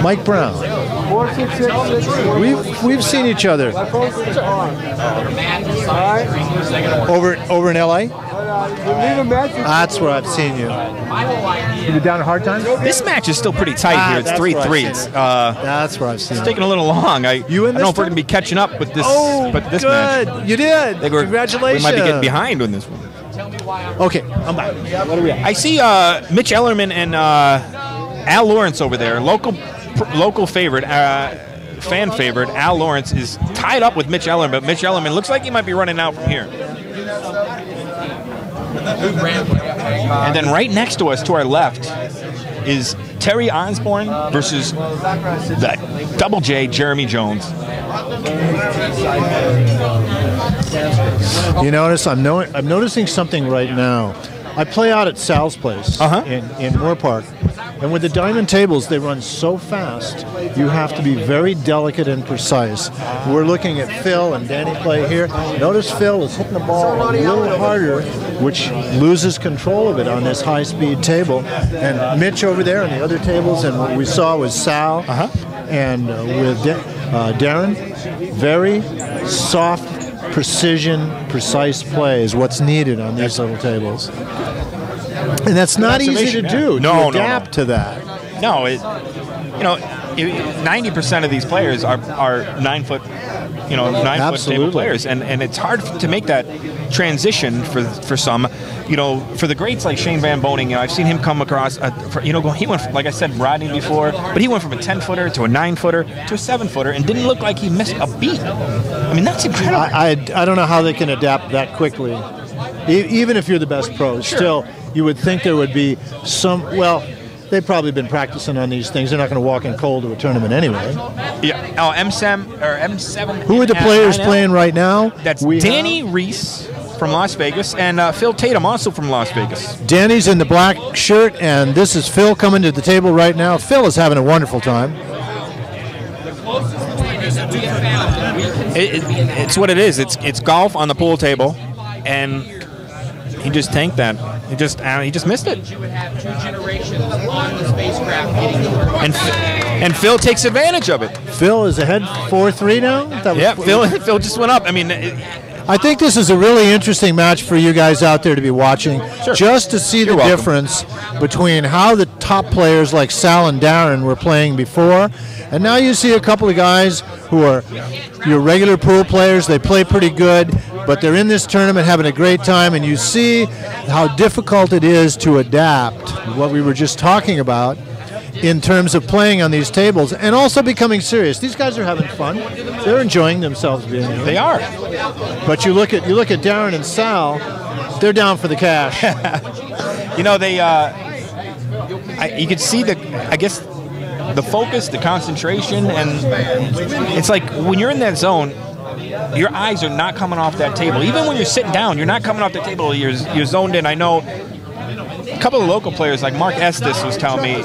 Mike Brown. We've, we've seen each other. Over, over in L A? That's where I've seen you. You down at Hard Times? This match is still pretty tight ah, here. It's three three. It. Uh, that's where I've seen it. It's taking a little long. I, you in I don't know if we're going to be catching up with this, oh, but this good. match. You did. Congratulations. We might be getting behind on this one. Okay, I'm back. What are we at? I see uh, Mitch Ellerman and uh, Al Lawrence over there. Local, local favorite. Uh, fan favorite Al Lawrence is tied up with Mitch Ellerman, but Mitch Ellerman looks like he might be running out from here. And then right next to us, to our left, is Terry Osborne versus the Double J, Jeremy Jones. You notice I'm no I'm noticing something right now. I play out at Sal's place uh-huh. in, in Moore Park, and with the diamond tables, they run so fast, you have to be very delicate and precise. We're looking at Phil and Danny play here. Notice Phil is hitting the ball a little harder, which loses control of it on this high-speed table. And Mitch over there on the other tables, and what we saw was Sal uh-huh. and uh, with De uh, Darren, very soft, precision, precise play is what's needed on these little tables. And that's not easy to do, to adapt to that. No, it, you know, ninety percent of these players are, are nine-foot, you know, nine-foot table players, and, and it's hard to make that transition for for some. You know, for the greats like Shane Van Boening, you know, I've seen him come across, a, you know, he went, from, like I said, Rodney before, but he went from a ten-footer to a nine-footer to a seven-footer and didn't look like he missed a beat. I mean, that's incredible. I, I, I don't know how they can adapt that quickly. E even if you're the best pro, sure. still, you would think there would be some, well, they've probably been practicing on these things. They're not going to walk in cold to a tournament anyway. Yeah. Oh, M S M or M seven. Who are the players playing right now? That's we Danny have. Reese from Las Vegas and uh, Phil Tatum also from Las Vegas. Danny's in the black shirt, and this is Phil coming to the table right now. Phil is having a wonderful time. It, it, it's what it is. It's it's golf on the pool table, and he just tanked that. He just uh, he just missed it. And and Phil takes advantage of it. Phil is ahead four three now. That was yeah, Phil Phil just went up. I mean. It, I think this is a really interesting match for you guys out there to be watching, sure. just to see You're the welcome. difference between how the top players like Sal and Darren were playing before, and now you see a couple of guys who are your regular pool players. They play pretty good, but they're in this tournament having a great time, and you see how difficult it is to adapt what we were just talking about in terms of playing on these tables and also becoming serious. These guys are having fun. They're enjoying themselves being here. They are. But you look at you look at Darren and Sal, they're down for the cash. You know, they uh I, you could see the I guess the focus, the concentration, and it's like when you're in that zone, your eyes are not coming off that table. Even when you're sitting down, you're not coming off the table. You're you're zoned in. I know a couple of local players, like Mark Estes, was telling me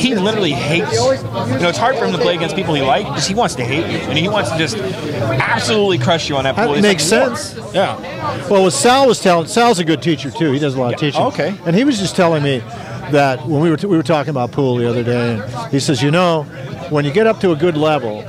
he literally hates. You know, it's hard for him to play against people he likes because he wants to hate you, and he wants to just absolutely crush you on that pool. That makes like, sense. What? Yeah. Well, what Sal was telling, Sal's a good teacher too. He does a lot of yeah. teaching. Okay. And he was just telling me that when we were t we were talking about pool the other day, and he says, you know, when you get up to a good level,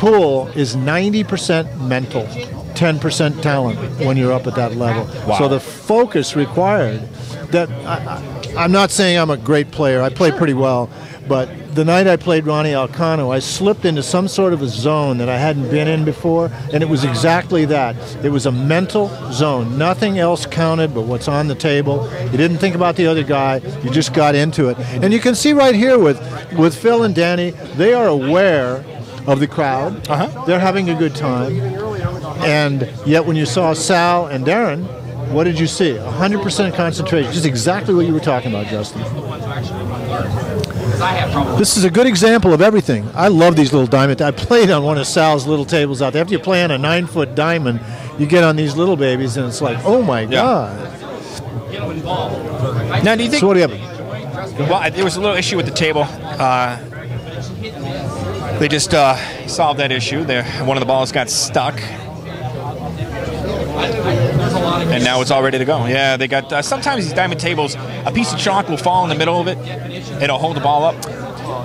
pool is ninety percent mental, ten percent talent when you're up at that level. Wow. So the focus required. That I, I, I'm not saying I'm a great player. I play pretty well, but the night I played Ronnie Alcano, I slipped into some sort of a zone that I hadn't been in before, and it was exactly that. It was a mental zone. Nothing else counted but what's on the table. You didn't think about the other guy. You just got into it. And you can see right here with, with Phil and Danny, they are aware of the crowd. Uh-huh. They're having a good time. And yet when you saw Sal and Darren, what did you see? one hundred percent concentration. Just exactly what you were talking about, Justin. This is a good example of everything. I love these little diamonds. I played on one of Sal's little tables out there. After you play on a nine-foot diamond, you get on these little babies, and it's like, oh, my yeah. God. Now, do you think... So what happened? Well, there was a little issue with the table. Uh, they just uh, solved that issue. They're, one of the balls got stuck. And now it's all ready to go. Yeah, they got. Uh, sometimes these diamond tables, a piece of chalk will fall in the middle of it. It'll hold the ball up.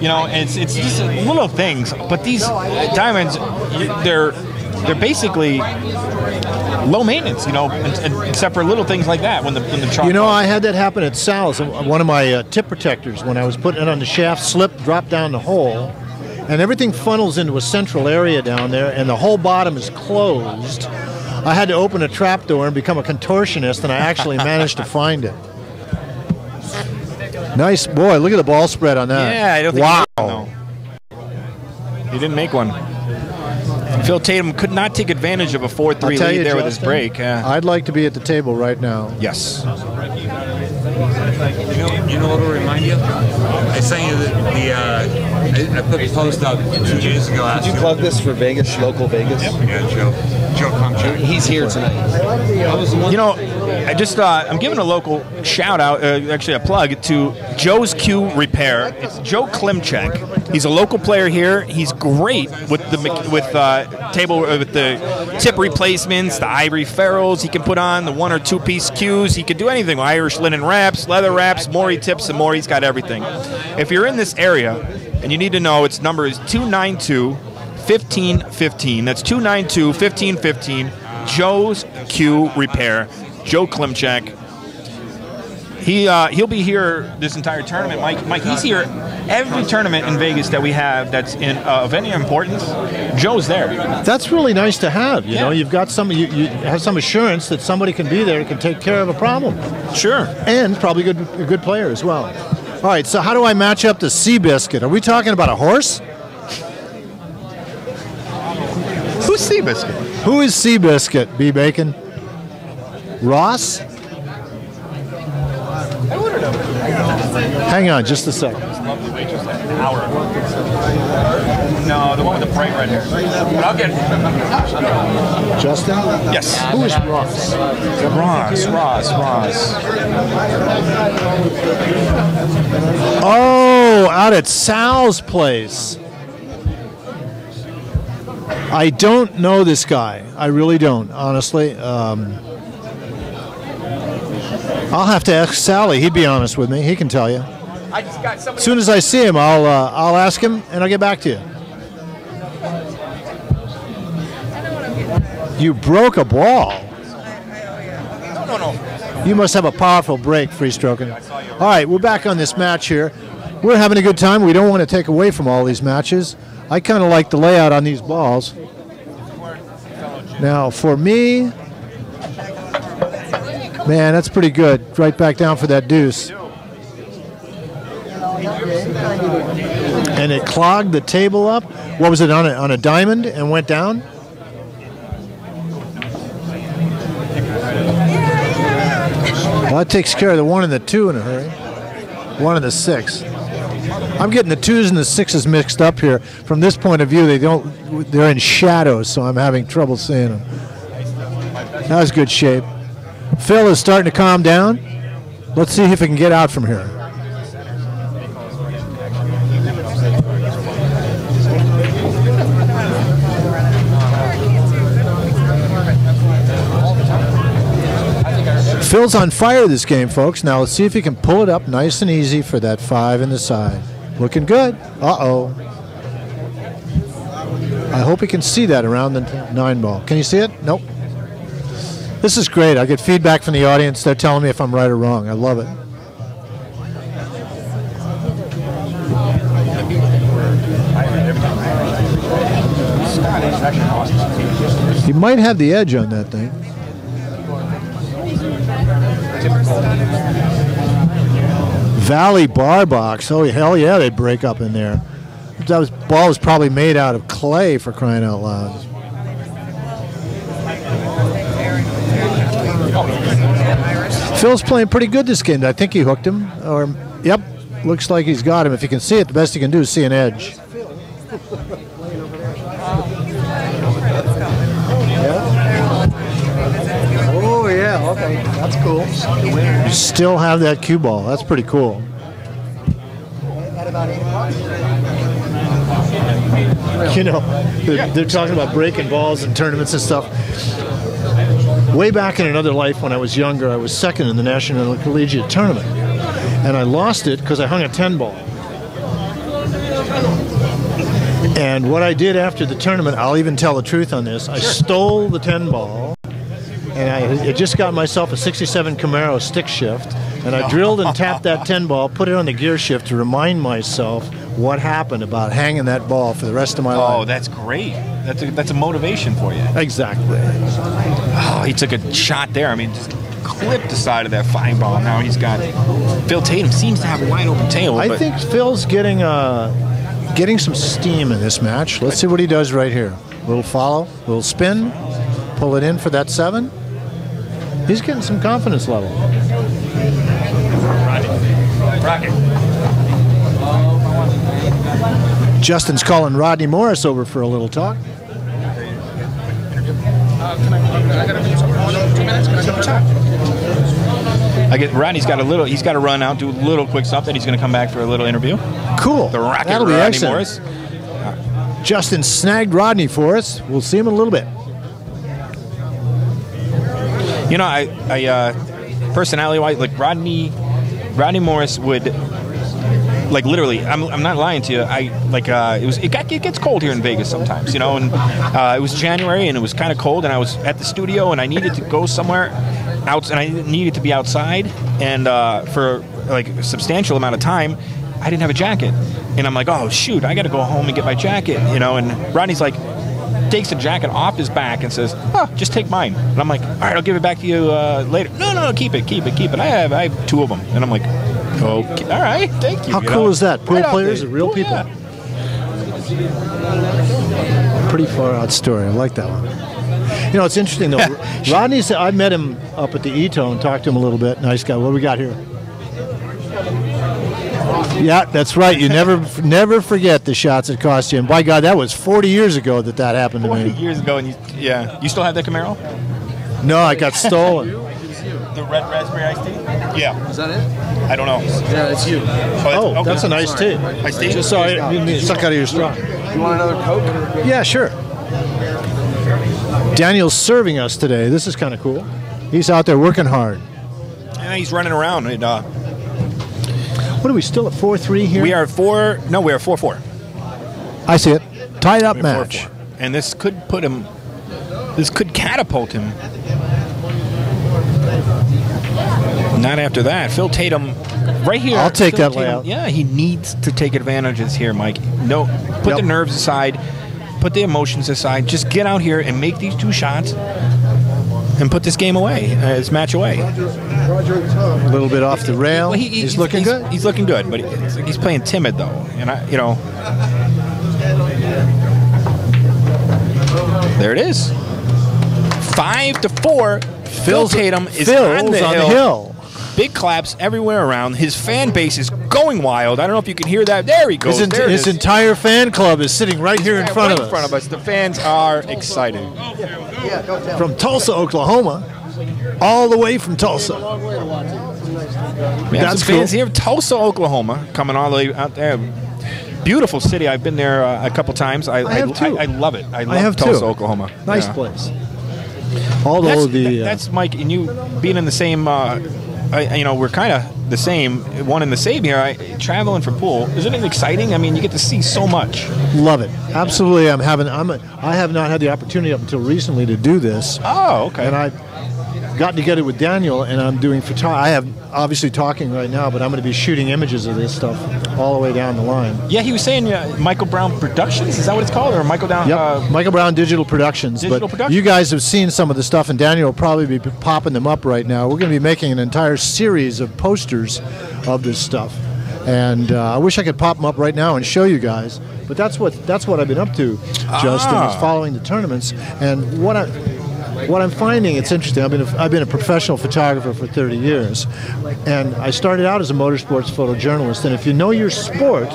You know, and it's it's just little things. But these diamonds, they're they're basically low maintenance. You know, except for little things like that. When the when the chalk. You know, falls. I had that happen at Sal's. One of my uh, tip protectors, when I was putting it on the shaft, slipped, dropped down the hole. And everything funnels into a central area down there, and the whole bottom is closed. I had to open a trap door and become a contortionist, and I actually managed to find it. Nice, boy, look at the ball spread on that. Yeah, I don't think wow. he, no. he didn't make one. And Phil Tatum could not take advantage of a four three lead you, there Justin, with his break. Uh, I'd like to be at the table right now. Yes. You know, you know what it'll remind you of? I sent you the, the uh, I, I put a post up two days ago. Did you plug this for Vegas, local Vegas? Yep. Yeah, Joe. Joe Klimchak. He's here tonight. You know, I just, uh, I'm giving a local shout out, uh, actually a plug, to Joe's Q Repair. It's Joe Klimchak. He's a local player here. He's great with the with uh, table, with the tip replacements, the ivory ferrules he can put on, the one or two piece cues. He can do anything, Irish linen wraps, leather wraps, Maury tips, and Maury's got everything. If you're in this area and you need to know, its number is two nine two, one five one five. That's two nine two, one five one five. Joe's Q Repair. Joe Klimchak. He, uh, he'll be here this entire tournament, Mike. Mike, he's here every tournament in Vegas that we have that's in, uh, of any importance. Joe's there. That's really nice to have. You yeah. know, you've got some, you, you have some assurance that somebody can be there and can take care of a problem. Sure. And probably good, a good player as well. All right, so how do I match up to Seabiscuit? Are we talking about a horse? Who's Seabiscuit? Who is Seabiscuit, B. Bacon? Ross? Hang on just a second. Lovely waitress, like an hour. No, the one with the bright red hair. But I'll get it. Justin? Yes. Who is Ross? Ross, Ross, Ross. Oh, out at Sal's place. I don't know this guy. I really don't, honestly. Um, I'll have to ask Sally. He'd be honest with me. He can tell you. I just got somebody. As soon as I see him, I'll uh, I'll ask him, and I'll get back to you. You broke a ball. No, no, no. You must have a powerful break, free stroking. All right, we're back on this match here. We're having a good time. We don't want to take away from all these matches. I kind of like the layout on these balls. Now, for me... Man, that's pretty good. Right back down for that deuce. And it clogged the table up. What was it, on a, on a diamond and went down? Well, that takes care of the one and the two in a hurry. One and the six. I'm getting the twos and the sixes mixed up here. From this point of view, they don't, they're in shadows, so I'm having trouble seeing them. That was good shape. Phil is starting to calm down. Let's see if we can get out from here. Phil's on fire this game, folks. Now let's see if he can pull it up nice and easy for that five in the side. Looking good. Uh-oh. I hope he can see that around the nine ball. Can you see it? Nope. This is great. I get feedback from the audience. They're telling me if I'm right or wrong. I love it. He might have the edge on that thing. Valley Bar Box. Oh, hell yeah, they break up in there. That was, ball was probably made out of clay, for crying out loud. Phil's playing pretty good this game. I think he hooked him. Or, yep, looks like he's got him. If you can see it, the best you can do is see an edge. Oh, yeah, okay, that's cool. You still have that cue ball. That's pretty cool. You know, they're, they're talking about breaking balls and tournaments and stuff. Way back in another life when I was younger, I was second in the National Collegiate Tournament. And I lost it because I hung a ten ball. And what I did after the tournament, I'll even tell the truth on this, I stole the ten ball, and I, I just got myself a sixty-seven Camaro stick shift, and I drilled and tapped that ten ball, put it on the gear shift to remind myself what happened about hanging that ball for the rest of my oh, life. Oh, that's great. That's a, that's a motivation for you. Exactly. Oh, he took a shot there. I mean, just clipped the side of that flying ball. Now he's got Phil Tatum seems to have a wide open table. I think Phil's getting uh, getting some steam in this match. Let's see what he does right here. Little follow, little spin, pull it in for that seven. He's getting some confidence level. Rocket. Justin's calling Rodney Morris over for a little talk. I get Rodney's got a little. He's got to run out, do a little quick stop. That he's going to come back for a little interview. Cool. The Rocket. That'll be Rodney excellent. Morris. Right. Justin snagged Rodney for us. We'll see him in a little bit. You know, I, I uh, personality-wise, like Rodney, Rodney Morris would, like literally, I'm, I'm not lying to you. I like uh, it was it, got, it gets cold here in Vegas sometimes, you know. And uh, it was January and it was kind of cold, and I was at the studio and I needed to go somewhere out, and I needed to be outside, and uh, for like a substantial amount of time, I didn't have a jacket, and I'm like, oh shoot, I got to go home and get my jacket, you know. And Rodney's like, takes the jacket off his back and says, oh, just take mine. And I'm like, all right, I'll give it back to you uh, later. No, no, keep it, keep it, keep it. I have I have two of them. And I'm like, okay, all right, thank you. How you cool know? Is that? Pool right players are real oh, people. Yeah. Pretty far out story. I like that one. You know, it's interesting, though. Rodney's, I met him up at the E-Tone, talked to him a little bit. Nice guy. What do we got here? Yeah, that's right. You never never forget the shots that cost you. And by God, that was forty years ago that that happened to me. forty years ago. And you, yeah. You still have that Camaro? No, I got stolen. The red raspberry iced tea? Yeah. Is that it? I don't know. Yeah, it's you. Oh, that's, oh, okay. That's an iced tea. Iced tea? Just so I didn't suck out of your straw. You want another Coke? Yeah, sure. Daniel's serving us today. This is kind of cool. He's out there working hard. Yeah, he's running around. And, uh, what are we still at four three here? We are four. No, we are four four. I see it. Tied up match, four, four. And this could put him. This could catapult him. Not after that, Phil Tatum, right here. I'll take Phil that Tatum, layout. Yeah, he needs to take advantages here, Mike. No, put yep. the nerves aside, put the emotions aside. Just get out here and make these two shots. And put this game away, uh, this match away. A little bit off the rail. Well, he, he, he's, he's looking he's, good. He's looking good, but he, he's playing timid though, and I, you know. There it is. Five to four. Phil Tatum is on the, on the hill. Big claps everywhere around. His fan base is going wild. I don't know if you can hear that. There he goes. His, there his entire fan club is sitting right He's here in front right of us. In front of us. The fans are excited. From Tulsa, Oklahoma, all the way from Tulsa. We have That's some fans cool. here, Tulsa, Oklahoma, coming all the way out there. Beautiful city. I've been there uh, a couple times. I, I, have I, I, I love it. I love I have Tulsa, too. Oklahoma. Nice yeah. place. Although that's, the uh, that's Mike and you being in the same. Uh, I, you know, we're kind of the same, one in the same here. I, traveling for pool, isn't it exciting? I mean, you get to see so much. Love it, absolutely. I'm having. I'm. A, I have not had the opportunity up until recently to do this. Oh, okay. And I've gotten together with Daniel, and I'm doing photo. I have obviously talking right now, but I'm going to be shooting images of this stuff all the way down the line. Yeah, he was saying uh, Michael Brown Productions. Is that what it's called, or Michael Brown? Yep. Uh, Michael Brown Digital Productions. Digital but Productions. You guys have seen some of the stuff, and Daniel will probably be popping them up right now. We're going to be making an entire series of posters of this stuff, and uh, I wish I could pop them up right now and show you guys. But that's what that's what I've been up to, ah. Justin, is following the tournaments and what I. What I'm finding, it's interesting, I've been, a, I've been a professional photographer for thirty years, and I started out as a motorsports photojournalist, and if you know your sport,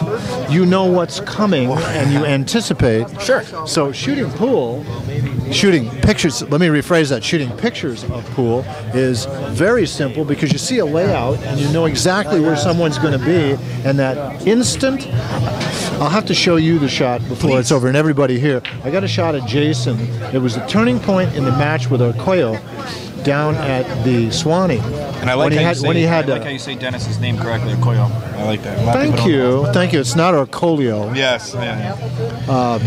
you know what's coming, and you anticipate. Sure. So shooting pool, shooting pictures, let me rephrase that, shooting pictures of pool is very simple because you see a layout, and you know exactly where someone's going to be, and that instant, I'll have to show you the shot before Please. It's over, and everybody here. I got a shot at Jayson. It was the turning point in the match with Orcollo down at the Swanee. And I like, how, had, you say, had, I like uh, how you say Dennis's name correctly, Orcollo. I like that. Thank you. Thank you. It's not Orcollo. Yes. Yeah. Uh,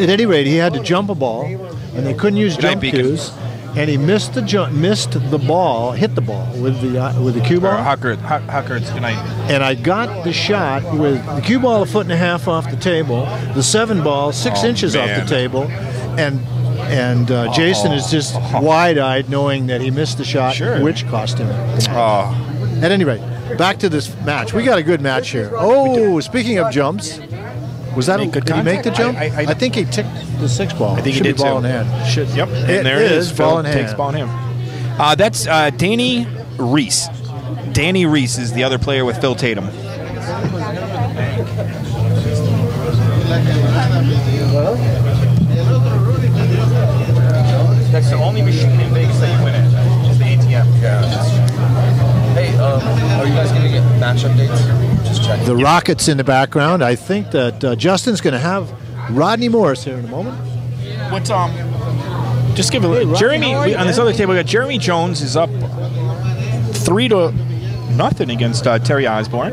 at any rate, he had to jump a ball, and they couldn't use jump cues, and he missed the jump, missed the ball, hit the ball with the uh, with the cue ball. Huckert, Huckert's tonight. And I got the shot with the cue ball a foot and a half off the table, the seven ball six oh, inches man. off the table, and. And uh, oh, Jayson is just oh. wide-eyed knowing that he missed the shot, sure. which cost him. Oh. At any rate, back to this match. We got a good match here. Oh, speaking of jumps, was that a, did he make the jump? I, I, I think he ticked the six ball. I think Should he did be ball too. in hand. Should, yep, and it there it is. is ball in hand. Takes ball in hand. Uh, that's uh, Danny Reese. Danny Reese is the other player with Phil Tatum. That's the only machine in Vegas that you win at. It's the A T M. Yeah. Hey, um, are you guys going to get match updates? Just checking. The Rockets in the background. I think that uh, Justin's going to have Rodney Morris here in a moment. What's um? Just give a little. Hey, Jeremy we, on this other table. We got Jeremy Jones is up three to nothing against uh, Terry Osborne.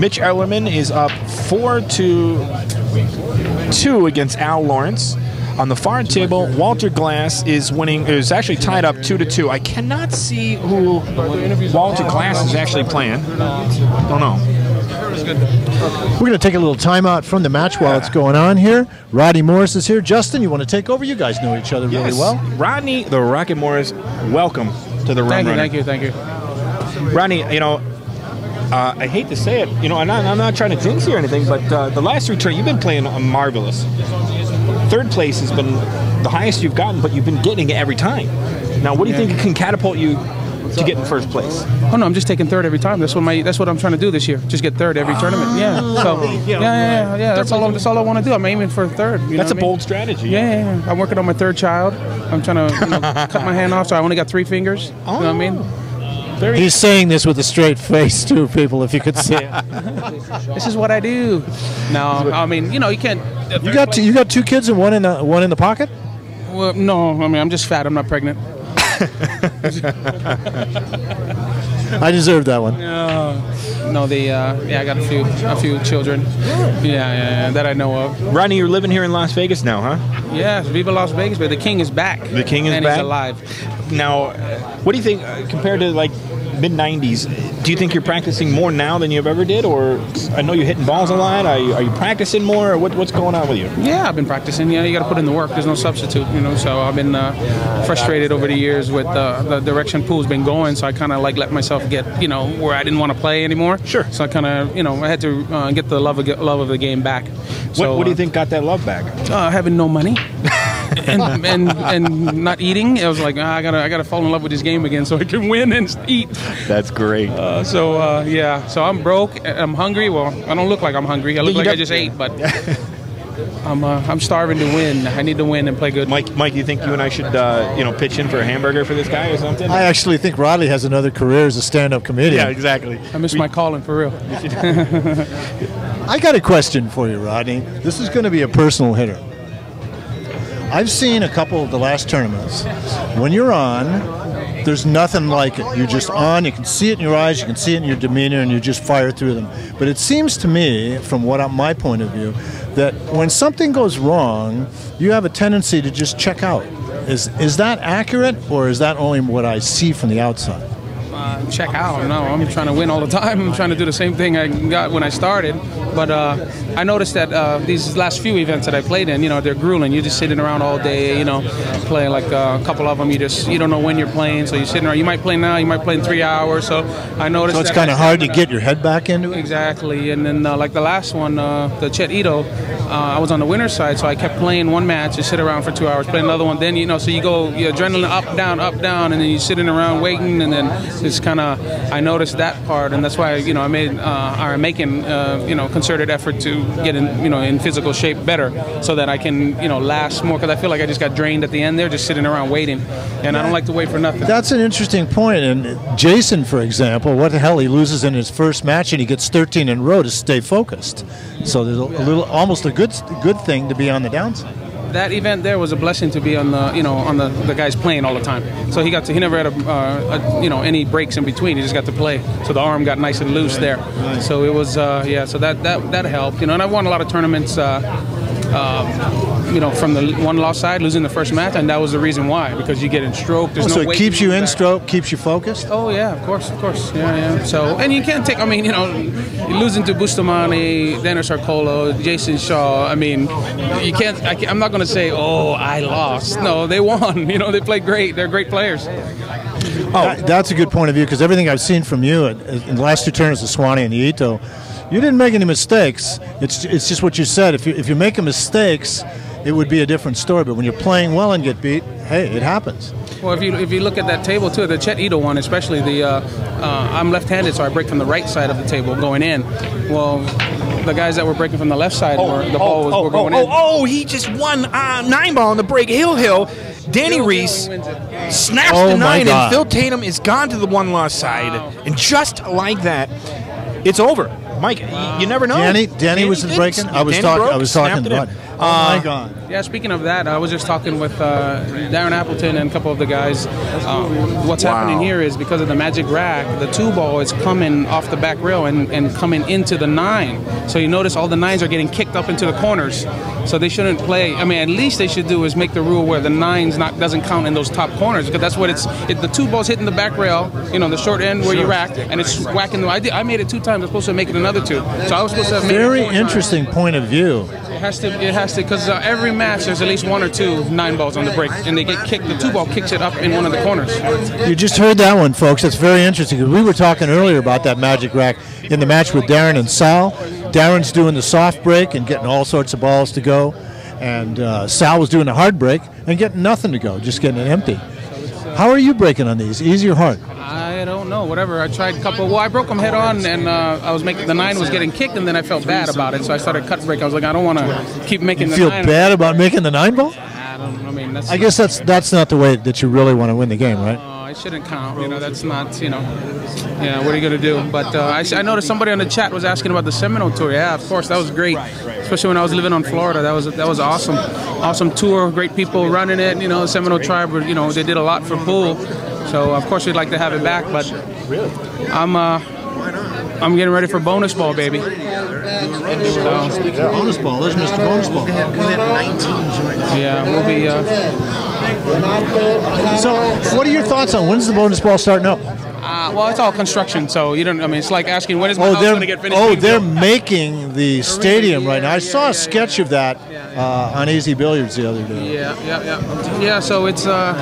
Mitch Ellerman is up four to two against Al Lawrence. On the far table, Walter Glass is winning. It was actually tied up two to two. I cannot see who Walter Glass is actually playing. Don't know. We're going to take a little time out from the match while it's going on here. Rodney Morris is here. Justin, you want to take over? You guys know each other really yes. well. Rodney, the Rocket Morris, welcome to the Rum Runner. Thank you, thank you, thank you. Rodney, you know, uh, I hate to say it, you know, and I'm not trying to jinx you or anything, but uh, the last return, you've been playing uh, marvelous. Third place has been the highest you've gotten, but you've been getting it every time. Now, what do you yeah. think can catapult you to get in first place? Oh no, I'm just taking third every time. That's what my that's what I'm trying to do this year. Just get third every oh. tournament. Yeah. So yeah, yeah, yeah. yeah. That's all. That's all I want to do. I'm aiming for third. You that's know a bold mean? strategy. Yeah, yeah, yeah. I'm working on my third child. I'm trying to you know, cut my hand off, so I only got three fingers. Oh. You know what I mean? Very He's saying this with a straight face, too, people, if you could see it. This is what I do. No, I mean, you know, you can't... You got two, you got two kids and one in the, one in the pocket? Well, no, I mean, I'm just fat. I'm not pregnant. I deserve that one. No, no the, uh, yeah, I got a few a few children. Yeah, yeah, yeah, that I know of. Rodney, you're living here in Las Vegas now, huh? Yeah, Viva Las Vegas, but the king is back. The king is and back? And he's alive. Now, what do you think, uh, compared to, like, mid nineties, do you think you're practicing more now than you've ever did? Or I know you're hitting balls a lot. Are you, are you practicing more? Or what, what's going on with you? Yeah, I've been practicing. Yeah, you got to put in the work. There's no substitute, you know. So I've been uh, frustrated over the years with uh, the direction pool's been going. So I kind of like let myself get, you know, where I didn't want to play anymore. Sure. So I kind of, you know, I had to uh, get the love of, love of the game back. So, what, what do you think got that love back? Uh, having no money. and, and and not eating, I was like, ah, I gotta I gotta fall in love with this game again so I can win and eat. That's great. Uh, so uh, yeah, so I'm broke. I'm hungry. Well, I don't look like I'm hungry. I look you like I just ate, but I'm uh, I'm starving to win. I need to win and play good. Mike, Mike, you think you and I should uh, you know pitch in for a hamburger for this guy or something? I actually think Rodney has another career as a stand-up comedian. Yeah, exactly. I missed we, my calling for real. I got a question for you, Rodney. This is going to be a personal hitter. I've seen a couple of the last tournaments. When you're on, there's nothing like it. You're just on, you can see it in your eyes, you can see it in your demeanor, and you just fire through them. But it seems to me, from what my point of view, that when something goes wrong, you have a tendency to just check out. Is, is that accurate, or is that only what I see from the outside? Uh, check out. No, I'm trying to win all the time. I'm trying to do the same thing I got when I started. But uh, I noticed that uh, these last few events that I played in, you know, they're grueling. You're just sitting around all day, you know, playing like uh, a couple of them. You just you don't know when you're playing, so you're sitting around. You might play now, you might play in three hours. So I noticed. So it's kind of hard to get your head back into it. Exactly. And then uh, like the last one, uh, the Chet Ito, uh, I was on the winner's side, so I kept playing one match. You sit around for two hours, play another one. Then you know, so you go your adrenaline up, down, up, down, and then you're sitting around waiting, and then it's kind of I noticed that part, and that's why you know I made uh, or making uh, you know. concerted effort to get in, you know, in physical shape better, so that I can, you know, last more. Because I feel like I just got drained at the end there, just sitting around waiting, and I don't like to wait for nothing. That's an interesting point. And Jayson, for example, what the hell, he loses in his first match, and he gets thirteen in a row to stay focused. So there's a little, almost a good, good thing to be on the downside. That event there was a blessing to be on the, you know, on the, the guys playing all the time. So he got to, he never had a, uh, a, you know, any breaks in between. He just got to play. So the arm got nice and loose there. So it was, uh, yeah. So that, that that helped, you know. And I won a lot of tournaments. Uh, um, You know, from the one loss side, losing the first match, and that was the reason why, because you get in stroke. There's oh, so no it keeps you in back. stroke, keeps you focused. Oh yeah, of course, of course, yeah, yeah. So and you can't take. I mean, you know, losing to Bustamante, Dennis Orcollo, Jayson Shaw. I mean, you can't. I can't I'm not going to say, oh, I lost. No, they won. You know, they played great. They're great players. Oh, that's a good point of view, because everything I've seen from you in the last two tournaments, the Swanee and the Ito, you didn't make any mistakes. It's it's just what you said. If you if you make a mistakes. It would be a different story, but when you're playing well and get beat, hey, it happens. Well, if you if you look at that table too, the Chet Ito one, especially the uh, uh, I'm left-handed, so I break from the right side of the table going in. Well, the guys that were breaking from the left side, oh, were, the oh, ball was oh, were going oh, in. Oh, oh, he just won uh, nine ball on the break. Hill, Hill, Danny Reese snaps oh, the nine, and Phil Tatum is gone to the one-loss side, wow. and just like that, it's over. Mike, wow. you never know. Danny, Danny, Danny was in breaking. I was talking. I was talking. About it. Oh uh, my God! Yeah, speaking of that, I was just talking with uh, Darren Appleton and a couple of the guys. Um, what's wow. happening here is because of the magic rack, the two ball is coming off the back rail and, and coming into the nine. So you notice all the nines are getting kicked up into the corners. So they shouldn't play. I mean, at least they should do is make the rule where the nines not doesn't count in those top corners, because that's what it's. It, the two ball's hitting the back rail, you know, the short end where sure. you rack, and it's whacking the. I did. I made it two times. I was supposed to make it another two. So I was supposed to have made very it interesting times. Point of view. It has to. It has because uh, every match there's at least one or two nine balls on the break, and they get kicked. The two ball kicks it up in one of the corners. You just heard that one, folks. That's very interesting, because we were talking earlier about that magic rack in the match with Darren and Sal. Darren's doing the soft break and getting all sorts of balls to go, and uh, Sal was doing the hard break and getting nothing to go, just getting it empty. How are you breaking on these? Easy or hard? I don't know. Whatever. I tried a couple. Well, I broke them head on, and uh, I was making the nine was getting kicked, and then I felt bad about it, so I started cut break. I was like, I don't want to keep making. You the feel nine. Bad about making the nine ball? I don't. I mean, that's. I guess that's that's not the way that you really want to win the game, right? Uh, it shouldn't count. You know, that's not. You know, yeah. What are you going to do? But uh, I, I noticed somebody on the chat was asking about the Seminole tour. Yeah, of course, that was great. Especially when I was living on Florida, that was that was awesome. Awesome tour, great people running it. You know, the Seminole tribe, you know, they did a lot for pool. So of course we'd like to have it back, but I'm uh, I'm getting ready for bonus ball, baby. So, bonus ball, there's Mister Bonus Ball. Yeah, we'll be. Uh, so, what are your thoughts on when's the bonus ball starting up? Uh, well, it's all construction, so you don't. I mean, it's like asking when is my oh, house going to get finished. Oh, they're built? Making the stadium right now. I yeah, saw yeah, a sketch yeah. of that yeah, yeah. Uh, on Easy Billiards the other day. Yeah, yeah, yeah. Yeah, so it's. Uh,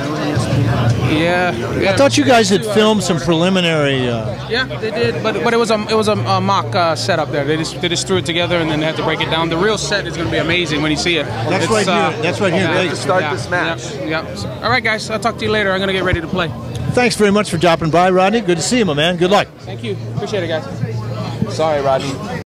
yeah, yeah. I thought you guys had filmed some preliminary. Uh, yeah, they did, but but it was a it was a, a mock uh, setup there. They just they just threw it together and then they had to break it down. The real set is going to be amazing when you see it. That's it's, right uh, here. That's right here. Yeah, to start yeah, this match. Yeah. yeah. So, all right, guys. I'll talk to you later. I'm going to get ready to play. Thanks very much for dropping by, Rodney. Good to see you, my man. Good luck. Thank you. Appreciate it, guys. Sorry, Rodney.